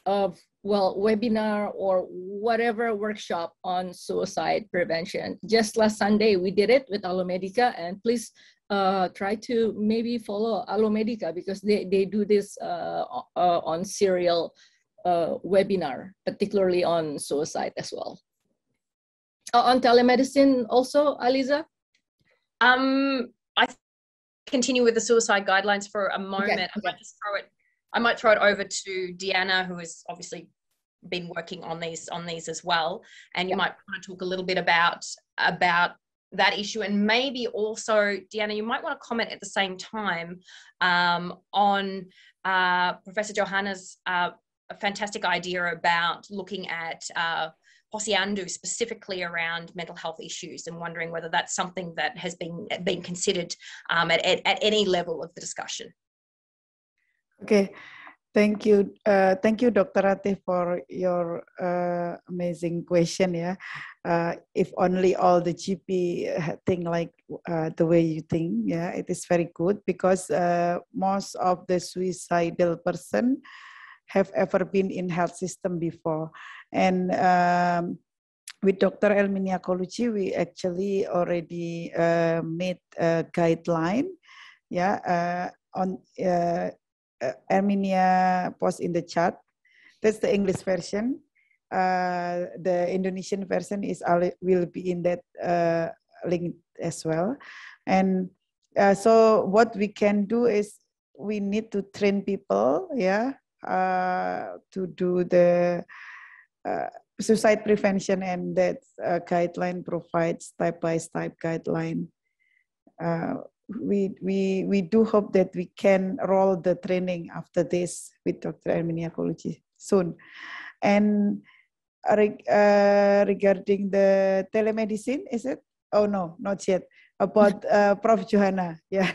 of, well, webinar or whatever workshop on suicide prevention. Just last Sunday, we did it with Allomedica, and please Uh, try to maybe follow Allomedica, because they, they do this uh, uh, on serial uh, webinar, particularly on suicide as well. Uh, on telemedicine also, Aliza? Um, I continue with the suicide guidelines for a moment. Okay. I, might just throw it, I might throw it over to Diana, who is obviously been working on these, on these as well. And you yeah. might want to talk a little bit about, about that issue, and maybe also, Diana, you might want to comment at the same time um, on uh, Professor Johanna's uh, fantastic idea about looking at uh, Posyandu specifically around mental health issues, and wondering whether that's something that has been been considered um, at, at, at any level of the discussion. Okay, thank you, uh, thank you, Doctor Ratih, for your uh, amazing question. Yeah, uh, if only all the G P think like uh, the way you think. Yeah, it is very good, because uh, most of the suicidal person have ever been in health system before. And um, with Doctor Erminia Colucci, we actually already uh, made a guideline. Yeah, uh, on uh, Erminia post in the chat. That's the English version. Uh, the Indonesian version is will be in that uh, link as well. And uh, so what we can do is we need to train people. Yeah. Uh, to do the uh, suicide prevention, and that uh, guideline provides step-by-step guideline. Uh, we we we do hope that we can roll the training after this with Doctor Erminia Colucci soon. And uh, regarding the telemedicine, is it? Oh no, not yet. About uh, Professor Johanna, yeah,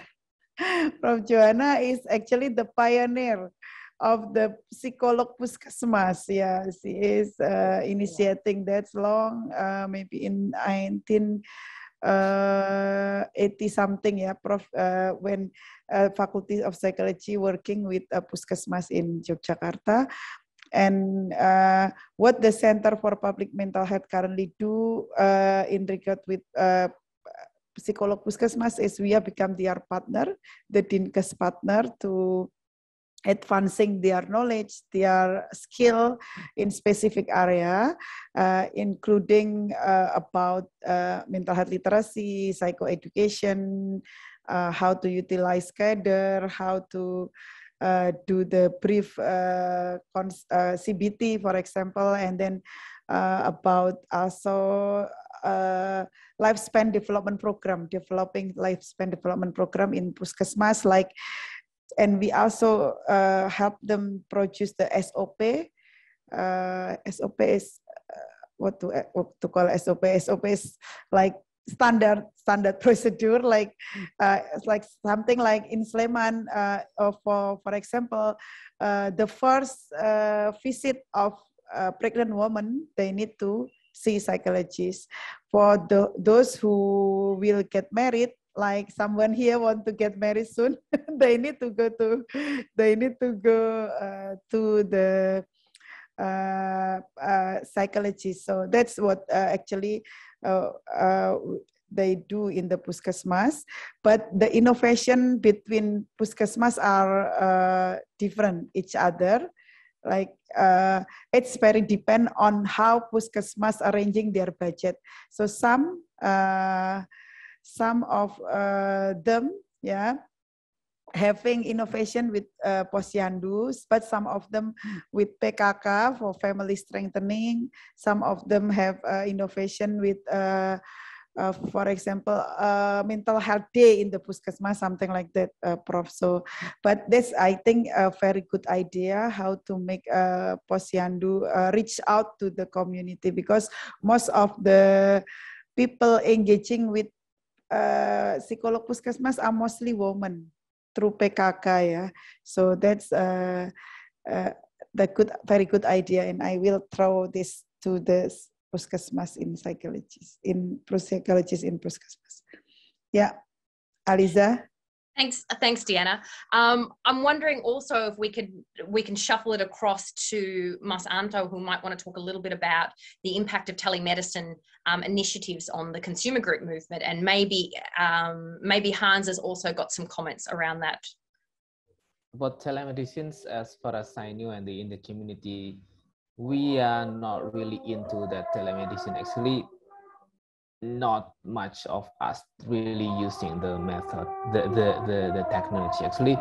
Professor Johanna is actually the pioneer of the psycholog Puskesmas. Yeah, she is uh, initiating that long, uh, maybe in nineteen eighty something. Yeah, Prof, uh, when uh, Faculty of Psychology working with uh, Puskesmas in Yogyakarta. And uh, what the Center for Public Mental Health currently do uh, in regard with uh, psycholog Puskesmas is we have become their partner, the Dinkes partner, to advancing their knowledge, their skill in specific area, uh, including uh, about uh, mental health literacy, psychoeducation, uh, how to utilize Kader, how to uh, do the brief uh, uh, C B T, for example, and then uh, about also uh, lifespan development program, developing lifespan development program in Puskesmas, like. And we also uh, help them produce the S O P. Uh, S O P is uh, what to what to call S O P. S O P is like standard standard procedure, like uh, like something like in Sleman. Uh, for for example, uh, the first uh, visit of a pregnant woman, they need to see psychologists. For the, those who will get married. Like someone here want to get married soon, they need to go to, they need to go uh, to the uh, uh, psychologist. So that's what uh, actually uh, uh, they do in the Puskesmas. But the innovation between Puskesmas are uh, different each other. Like uh, it's very depend on how Puskesmas arranging their budget. So some. Uh, Some of uh, them, yeah, having innovation with uh, Posyandu, but some of them with P K K for family strengthening. Some of them have uh, innovation with, uh, uh, for example, uh, mental health day in the Puskesmas, something like that, uh, Prof. So, but this, I think, a very good idea how to make uh, Posyandu uh, reach out to the community, because most of the people engaging with Uh, psycholog Puskesmas are mostly women through P K K, yeah. So that's uh, uh, the good, very good idea, and I will throw this to the Puskesmas in psychologists in psychologists in Puskesmas. Yeah, Aliza. Thanks, thanks, Diana. Um, I'm wondering also if we could we can shuffle it across to Mas Anto, who might want to talk a little bit about the impact of telemedicine um, initiatives on the consumer group movement, and maybe um, maybe Hans has also got some comments around that. About telemedicine, as far as I knew, and the, in the community, we are not really into that telemedicine. Actually, not much of us really using the method, the, the the the technology. Actually,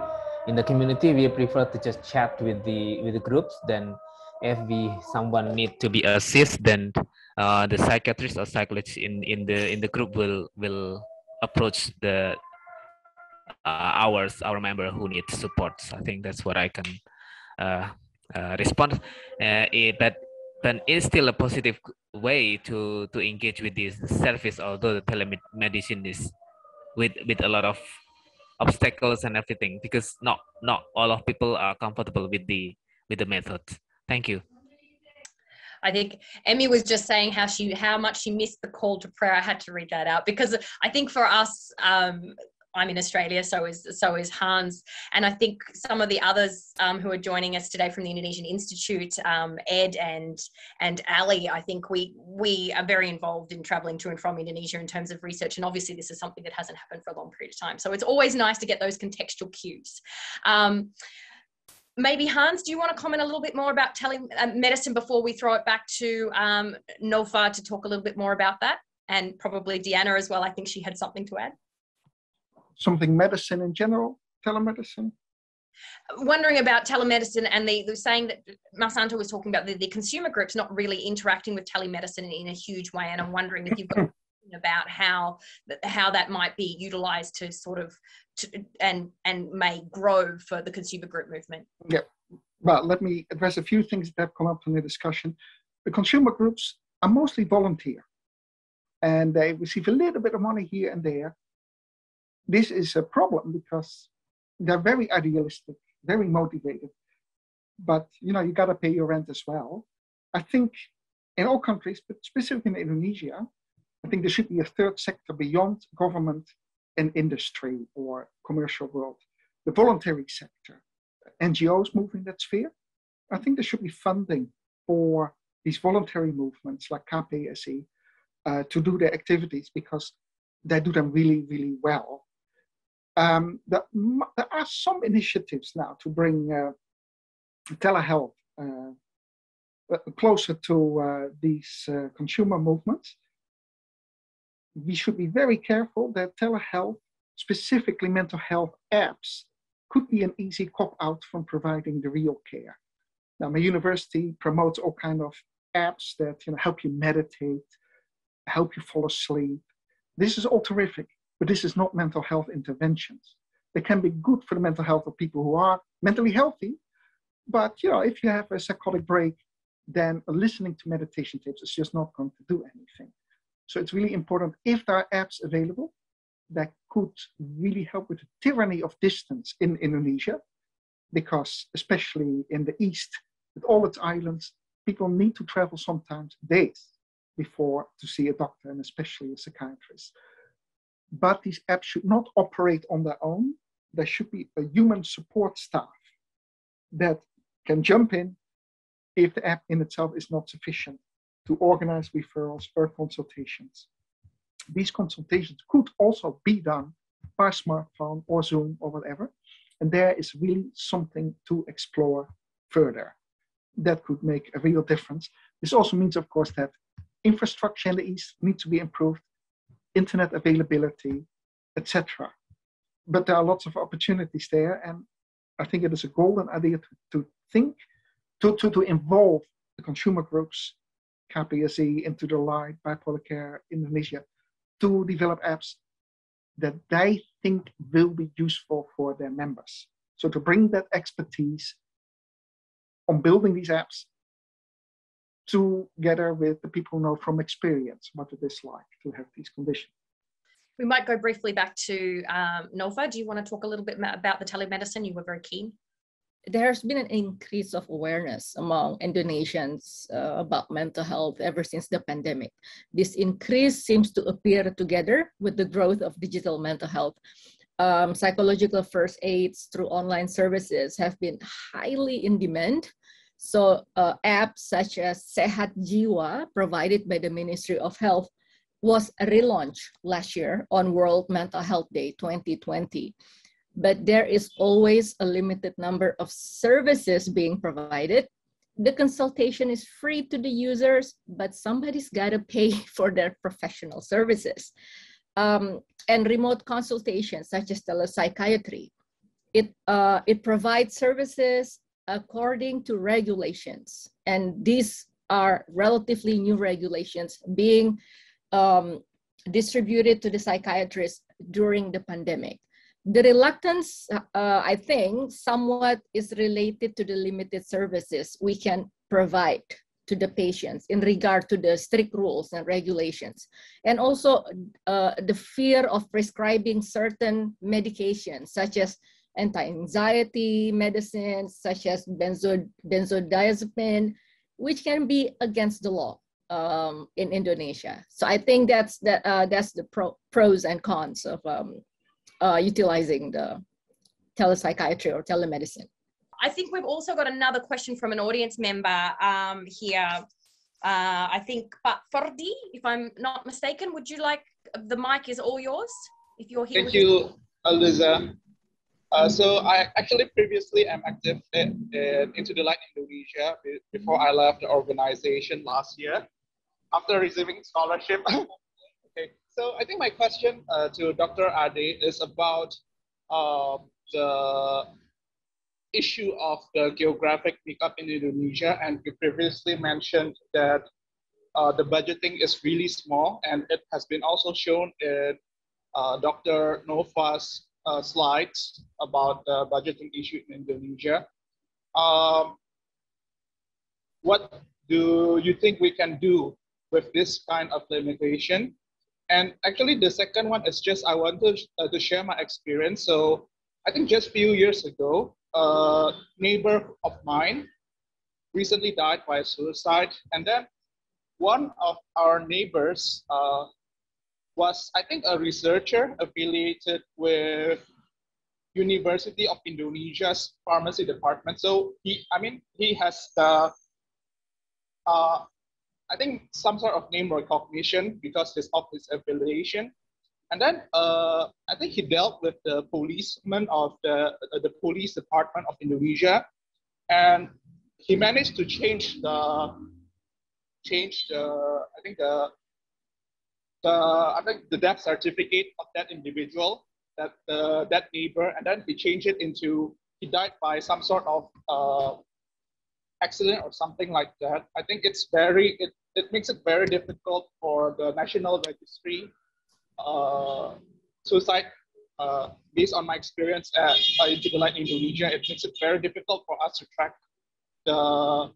in the community, we prefer to just chat with the with the groups. Then, if we someone need to be assist, then uh, the psychiatrist or psychologist in, in the in the group will will approach the uh, ours our member who needs support. So I think that's what I can uh, uh, respond. Uh, it, but then it's still a positive way to to engage with this service, although the telemedicine is with with a lot of obstacles and everything, because not not all of people are comfortable with the with the method. Thank you. I think Emmy was just saying how she how much she missed the call to prayer. I had to read that out because I think for us, um, I'm in Australia, so is so is Hans, and I think some of the others um, who are joining us today from the Indonesian Institute, um, Ed and and Ali. I think we we are very involved in travelling to and from Indonesia in terms of research, and obviously this is something that hasn't happened for a long period of time. So it's always nice to get those contextual cues. Um, Maybe Hans, do you want to comment a little bit more about telemedicine before we throw it back to um, Nova to talk a little bit more about that, and probably Diana as well? I think she had something to add. Something medicine in general, telemedicine? Wondering about telemedicine and the, the saying that Masanto was talking about, the, the consumer groups not really interacting with telemedicine in a huge way, and I'm wondering if you've got about how how that might be utilized to sort of to, and and may grow for the consumer group movement. Yeah, well, let me address a few things that have come up in the discussion. The consumer groups are mostly volunteer, and they receive a little bit of money here and there. This is a problem because they're very idealistic, very motivated, but you know you got to pay your rent as well. I think in all countries, but specifically in Indonesia, I think there should be a third sector beyond government and industry or commercial world. The voluntary sector, N G Os moving that sphere. I think there should be funding for these voluntary movements like K P S I uh, to do their activities, because they do them really, really well. Um, there, there are some initiatives now to bring uh, telehealth uh, closer to uh, these uh, consumer movements. We should be very careful that telehealth, specifically mental health apps, could be an easy cop-out from providing the real care. Now, my university promotes all kinds of apps that you know, help you meditate, help you fall asleep. This is all terrific, but this is not mental health interventions. They can be good for the mental health of people who are mentally healthy, but you know, if you have a psychotic break, then listening to meditation tips is just not going to do anything. So it's really important, if there are apps available that could really help with the tyranny of distance in Indonesia, because especially in the east, with all its islands, people need to travel sometimes days before to see a doctor, and especially a psychiatrist. But these apps should not operate on their own. There should be a human support staff that can jump in if the app in itself is not sufficient, to organize referrals or consultations. These consultations could also be done by smartphone or Zoom or whatever. And there is really something to explore further that could make a real difference. This also means, of course, that infrastructure in the East needs to be improved, internet availability, et cetera. But there are lots of opportunities there. And I think it is a golden idea to, to think, to, to, to involve the consumer groups, K P S I, Into the Light, Bipolar Care Indonesia, to develop apps that they think will be useful for their members. So to bring that expertise on building these apps together with the people who know from experience what it is like to have these conditions. We might go briefly back to um, Nova. Do you want to talk a little bit about the telemedicine? You were very keen. There's been an increase of awareness among Indonesians uh, about mental health ever since the pandemic. This increase seems to appear together with the growth of digital mental health. Um, psychological first aids through online services have been highly in demand. So uh, apps such as Sehat Jiwa, provided by the Ministry of Health, was relaunched last year on World Mental Health Day twenty twenty. But there is always a limited number of services being provided. The consultation is free to the users, but somebody's got to pay for their professional services. Um, and remote consultations, such as telepsychiatry, it, uh, it provides services according to regulations. And these are relatively new regulations being um, distributed to the psychiatrists during the pandemic. The reluctance, uh, I think, somewhat is related to the limited services we can provide to the patients in regard to the strict rules and regulations. And also uh, the fear of prescribing certain medications, such as anti-anxiety medicines, such as benzo benzodiazepine, which can be against the law um, in Indonesia. So I think that's the, uh, that's the pro pros and cons of um, uh, utilizing the telepsychiatry or telemedicine. I think we've also got another question from an audience member um, here. Uh, I think, but Fardi, if I'm not mistaken, would you like, the mic is all yours, if you're here. Thank you, Aldiza. Uh, so I actually previously am active in, in Into the Light Indonesia before I left the organization last year after receiving scholarship. Okay, so I think my question uh, to Doctor Ade is about uh, the issue of the geographic makeup in Indonesia, and you previously mentioned that uh, the budgeting is really small, and it has been also shown in uh, Doctor Nova's uh, slides about the budgeting issue in Indonesia. Um, what do you think we can do with this kind of limitation? And actually the second one is just I want to, uh, to share my experience. So I think just a few years ago, a neighbor of mine recently died by suicide, and then one of our neighbors uh, was, I think, a researcher affiliated with University of Indonesia's pharmacy department. So he, I mean, he has the, uh, I think, some sort of name recognition because of his affiliation. And then uh, I think he dealt with the policeman of the, the police department of Indonesia, and he managed to change the change the I think the the I think the death certificate of that individual, that uh, that neighbor, and then he changed it into he died by some sort of uh, accident or something like that. I think it's very it it makes it very difficult for the National Registry. Uh, suicide, uh, based on my experience at Into the Light Indonesia, it makes it very difficult for us to track the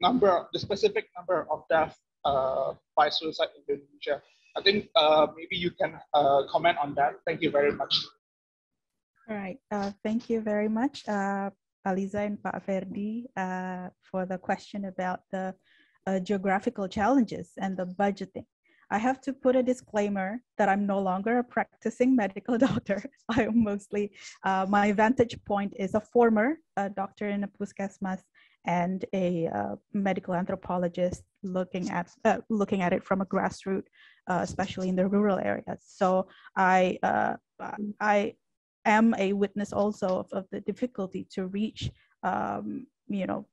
number, the specific number of deaths uh, by suicide in Indonesia. I think uh, maybe you can uh, comment on that. Thank you very much. All right. Uh, thank you very much, uh, Aliza and Pak Ferdi, uh, for the question about the uh, geographical challenges and the budgeting. I have to put a disclaimer that I'm no longer a practicing medical doctor. I'm mostly, uh, my vantage point is a former uh, doctor in a Puskesmas and a uh, medical anthropologist looking at, uh, looking at it from a grassroots, uh, especially in the rural areas. So I, uh, I am a witness also of, of the difficulty to reach, um, you know,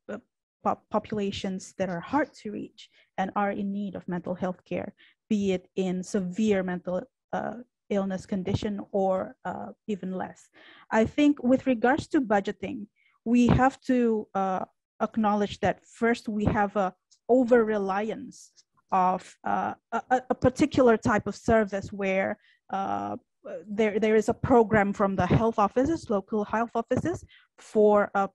populations that are hard to reach and are in need of mental health care, be it in severe mental uh, illness condition or uh, even less. I think with regards to budgeting, we have to uh, acknowledge that first we have a over-reliance of uh, a, a particular type of service where uh, there, there is a program from the health offices, local health offices for a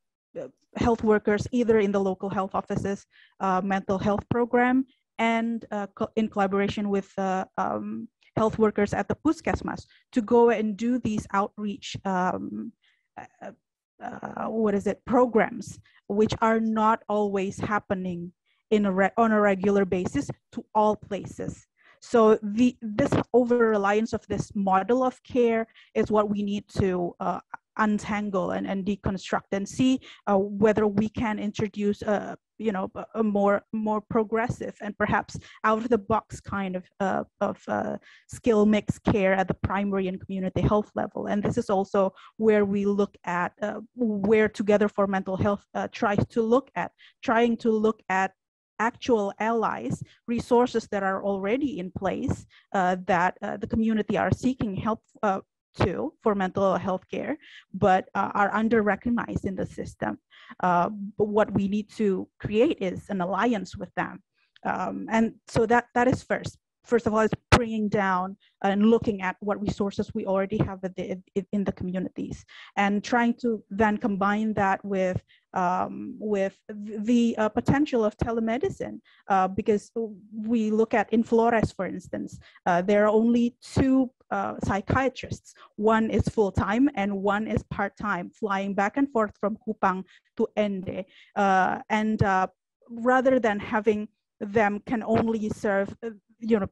health workers, either in the local health offices, uh, mental health program, and uh, co in collaboration with uh, um, health workers at the Puskesmas to go and do these outreach, um, uh, uh, what is it, programs, which are not always happening in a re on a regular basis to all places. So the, this over-reliance of this model of care is what we need to uh, untangle and, and deconstruct and see uh, whether we can introduce a, you know, a more more progressive and perhaps out of the box kind of, uh, of uh, skill mix care at the primary and community health level. And this is also where we look at uh, where Together for Mental Health uh, tries to look at, trying to look at actual allies, resources that are already in place uh, that uh, the community are seeking help uh, to for mental health care, but uh, are under-recognized in the system. Uh, but what we need to create is an alliance with them Um, and so that, that is first. First of all, is bringing down and looking at what resources we already have the, in the communities, and trying to then combine that with um, with the uh, potential of telemedicine. Uh, because we look at in Flores, for instance, uh, there are only two uh, psychiatrists. One is full time and one is part time, flying back and forth from Kupang to Ende, uh, and uh, rather than having them can only serve, you know,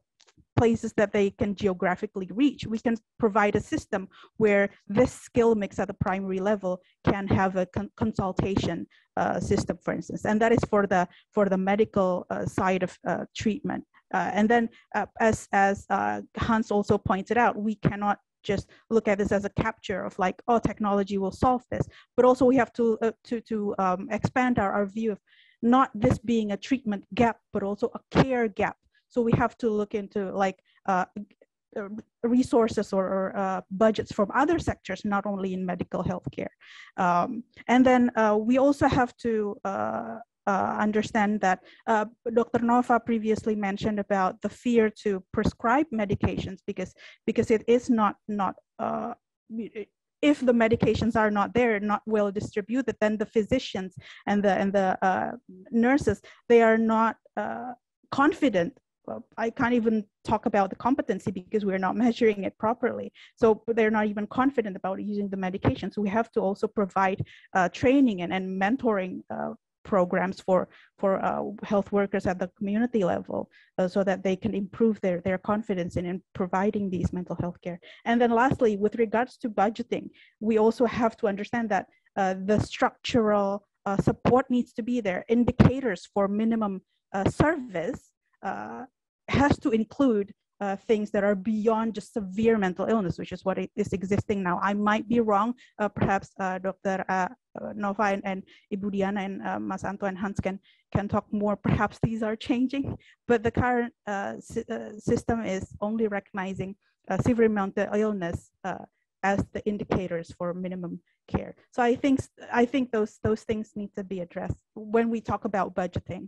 places that they can geographically reach, we can provide a system where this skill mix at the primary level can have a con consultation uh, system, for instance, and that is for the for the medical uh, side of uh, treatment. Uh, and then, uh, as as uh, Hans also pointed out, we cannot just look at this as a capture of like, oh, technology will solve this, but also we have to uh, to to um, expand our, our view of not this being a treatment gap, but also a care gap. So we have to look into like uh, resources or, or uh, budgets from other sectors, not only in medical healthcare. Um, and then uh, we also have to uh, uh, understand that uh, Doctor Nova previously mentioned about the fear to prescribe medications because because it is not not. Uh, it, If the medications are not there, not well distributed, then the physicians and the and the uh, nurses, they are not uh, confident. Well, I can't even talk about the competency because we're not measuring it properly. So they're not even confident about using the medication. So we have to also provide uh, training and, and mentoring uh, programs for for uh, health workers at the community level, uh, so that they can improve their their confidence in, in providing these mental health care. And then lastly, with regards to budgeting, we also have to understand that uh, the structural uh, support needs to be there. Indicators for minimum uh, service uh, has to include Uh, things that are beyond just severe mental illness, which is what is existing now. I might be wrong. Uh, perhaps uh, Doctor Uh, Nova and, and Ibu Diana and uh, Mas Anto and Hans can can talk more. Perhaps these are changing, but the current uh, si uh, system is only recognizing uh, severe mental illness uh, as the indicators for minimum care. So I think I think those those things need to be addressed when we talk about budgeting.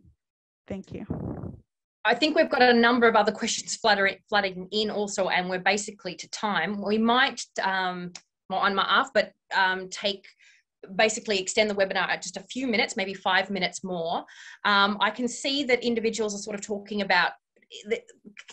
Thank you. I think we've got a number of other questions flooding in also, and we're basically to time. We might, um, on my off, but um, take, basically extend the webinar at just a few minutes, maybe five minutes more. Um, I can see that individuals are sort of talking about,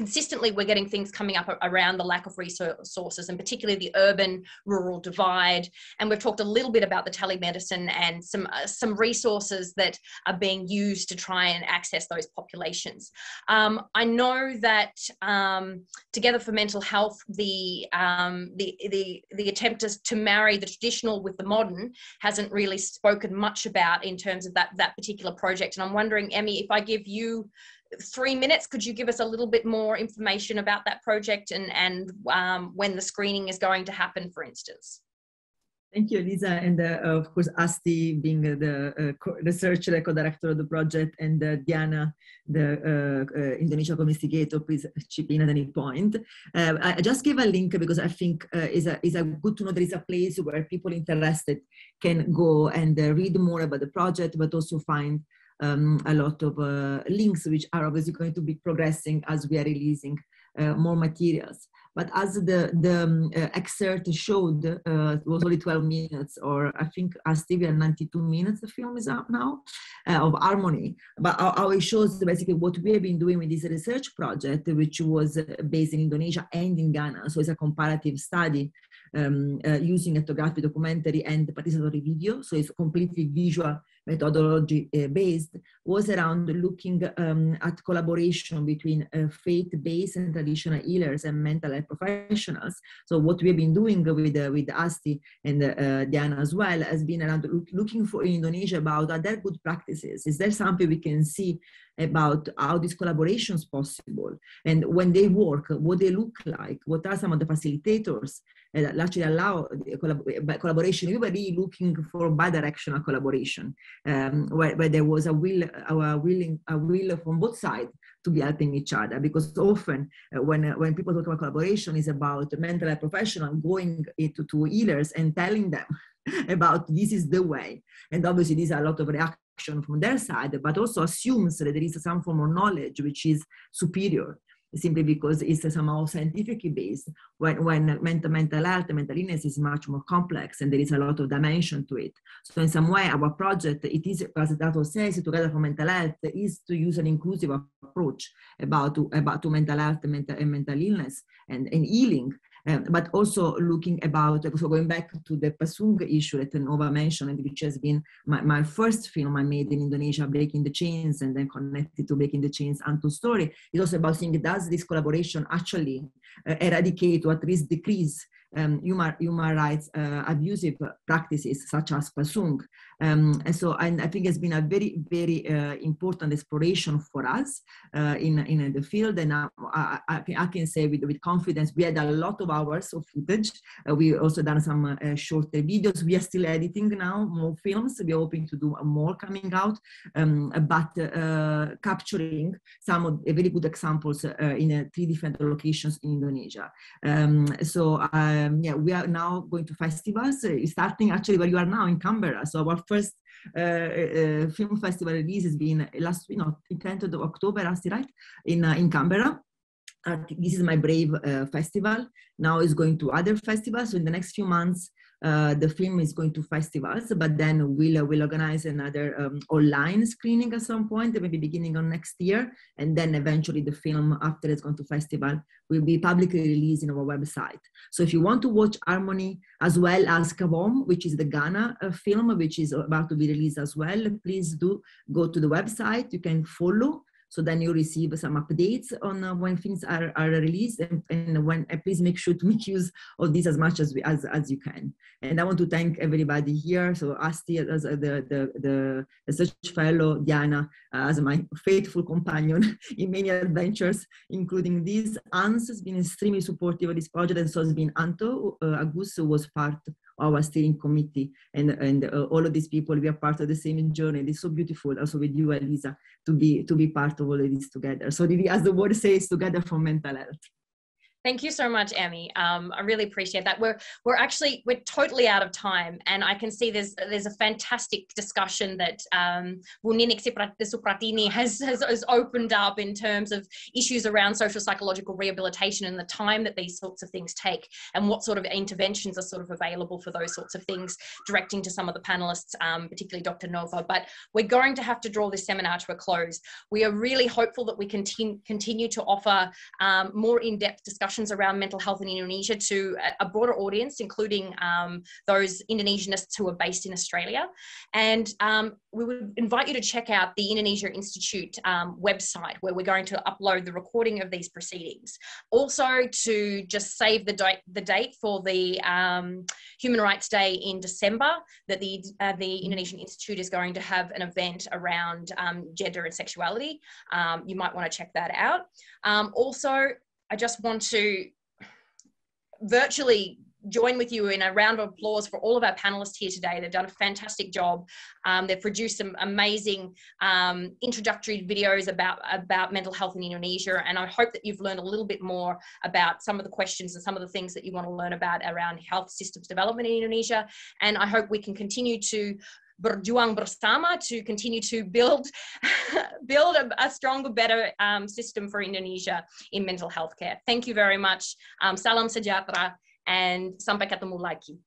consistently we're getting things coming up around the lack of resources and particularly the urban rural divide, and we've talked a little bit about the telemedicine and some uh, some resources that are being used to try and access those populations. um, I know that um, Together for Mental Health, the um, the the the attempt is to marry the traditional with the modern hasn't really spoken much about in terms of that that particular project, and I'm wondering, Emmy, if I give you three minutes, could you give us a little bit more information about that project and, and um, when the screening is going to happen, for instance? Thank you, Lisa. And uh, of course, Asti, being the uh, researcher and co-director of the project, and uh, Diana, the uh, uh, Indonesian investigator, please chip in at any point. Uh, I just gave a link because I think uh, is a, is a good to know there is a place where people interested can go and uh, read more about the project, but also find Um, a lot of uh, links, which are obviously going to be progressing as we are releasing uh, more materials. But as the, the um, uh, excerpt showed, uh, it was only twelve minutes, or I think as T V and ninety-two minutes, the film is out now, uh, of Harmony. But how, how it shows basically what we have been doing with this research project, which was based in Indonesia and in Ghana. So it's a comparative study um, uh, using ethnographic documentary and participatory video. So it's completely visual methodology uh, based, was around looking um, at collaboration between uh, faith-based and traditional healers and mental health professionals. So what we've been doing with, uh, with Asti and uh, Diana as well has been around look, looking for in Indonesia about, are there good practices? Is there something we can see about how this collaboration is possible? And when they work, what they look like? What are some of the facilitators that actually allow the collab collaboration? We were really looking for bi-directional collaboration, um, where, where there was a will, a, willing, a will from both sides to be helping each other, because often uh, when uh, when people talk about collaboration, is about mental health professional going into to healers and telling them about this is the way, and obviously these are a lot of reactions action from their side, but also assumes that there is some form of knowledge which is superior, simply because it's somehow scientifically based, when, when mental, mental health, mental illness is much more complex and there is a lot of dimension to it. So in some way, our project, it is, as Dato says, Together for Mental Health, is to use an inclusive approach about, about to mental health and mental, and mental illness and, and healing. Um, but also looking about, so going back to the Pasung issue that Nova mentioned, which has been my, my first film I made in Indonesia, Breaking the Chains, and then connected to Breaking the Chains and to Story, is also about seeing, does this collaboration actually uh, eradicate or at least decrease um, human, human rights uh, abusive practices such as Pasung? Um, and so and I think it's been a very, very uh, important exploration for us uh, in, in the field. And I, I, I can say with, with confidence, we had a lot of hours of footage. Uh, we also done some uh, short videos. We are still editing now more films. We are hoping to do more coming out, um, but uh, capturing some of the very good examples uh, in uh, three different locations in Indonesia. Um, so um, yeah, we are now going to festivals, uh, starting actually where you are now in Canberra. So our first uh, uh, film festival release has been last, you know, tenth of October, last, right, in uh, in Canberra. Uh, this is my Brave uh, festival. Now it's going to other festivals. So in the next few months, uh, the film is going to festivals, but then we'll, uh, we'll organize another um, online screening at some point, maybe beginning of next year. And then eventually the film, after it's gone to festival, will be publicly released in our website. So if you want to watch Harmony as well as Kabom, which is the Ghana uh, film, which is about to be released as well, please do go to the website. You can follow. So then you receive some updates on uh, when things are, are released, and, and when uh, please make sure to make use of this as much as we, as, as you can. And I want to thank everybody here. So Asti as uh, the, the, the research fellow, Diana uh, as my faithful companion in many adventures, including this. Hans has been extremely supportive of this project, and so has been Anto uh, Agus, who was part our steering committee, and, and uh, all of these people, we are part of the same journey. It's so beautiful also with you, Elisa, to be, to be part of all of this together. So Didi, as the word says, together for mental health. Thank you so much, Emmy. Um, I really appreciate that. We're, we're actually, we're totally out of time, and I can see there's, there's a fantastic discussion that um, Bunin Supratini has, has, has opened up in terms of issues around social psychological rehabilitation and the time that these sorts of things take and what sort of interventions are sort of available for those sorts of things, directing to some of the panelists, um, particularly Doctor Nova. But we're going to have to draw this seminar to a close. We are really hopeful that we continue, continue to offer um, more in-depth discussion around mental health in Indonesia to a broader audience, including um, those Indonesianists who are based in Australia. And um, we would invite you to check out the Indonesia Institute um, website, where we're going to upload the recording of these proceedings. Also to just save the, date, the date for the um, Human Rights Day in December, that the, uh, the Indonesian Institute is going to have an event around um, gender and sexuality. Um, you might want to check that out. Um, also, I just want to virtually join with you in a round of applause for all of our panelists here today. They've done a fantastic job. Um, they've produced some amazing um, introductory videos about, about mental health in Indonesia. And I hope that you've learned a little bit more about some of the questions and some of the things that you want to learn about around health systems development in Indonesia. And I hope we can continue to berjuang bersama to continue to build, build a, a stronger, better um, system for Indonesia in mental health care. Thank you very much. Um, salam sejahtera and sampai ketemu lagi.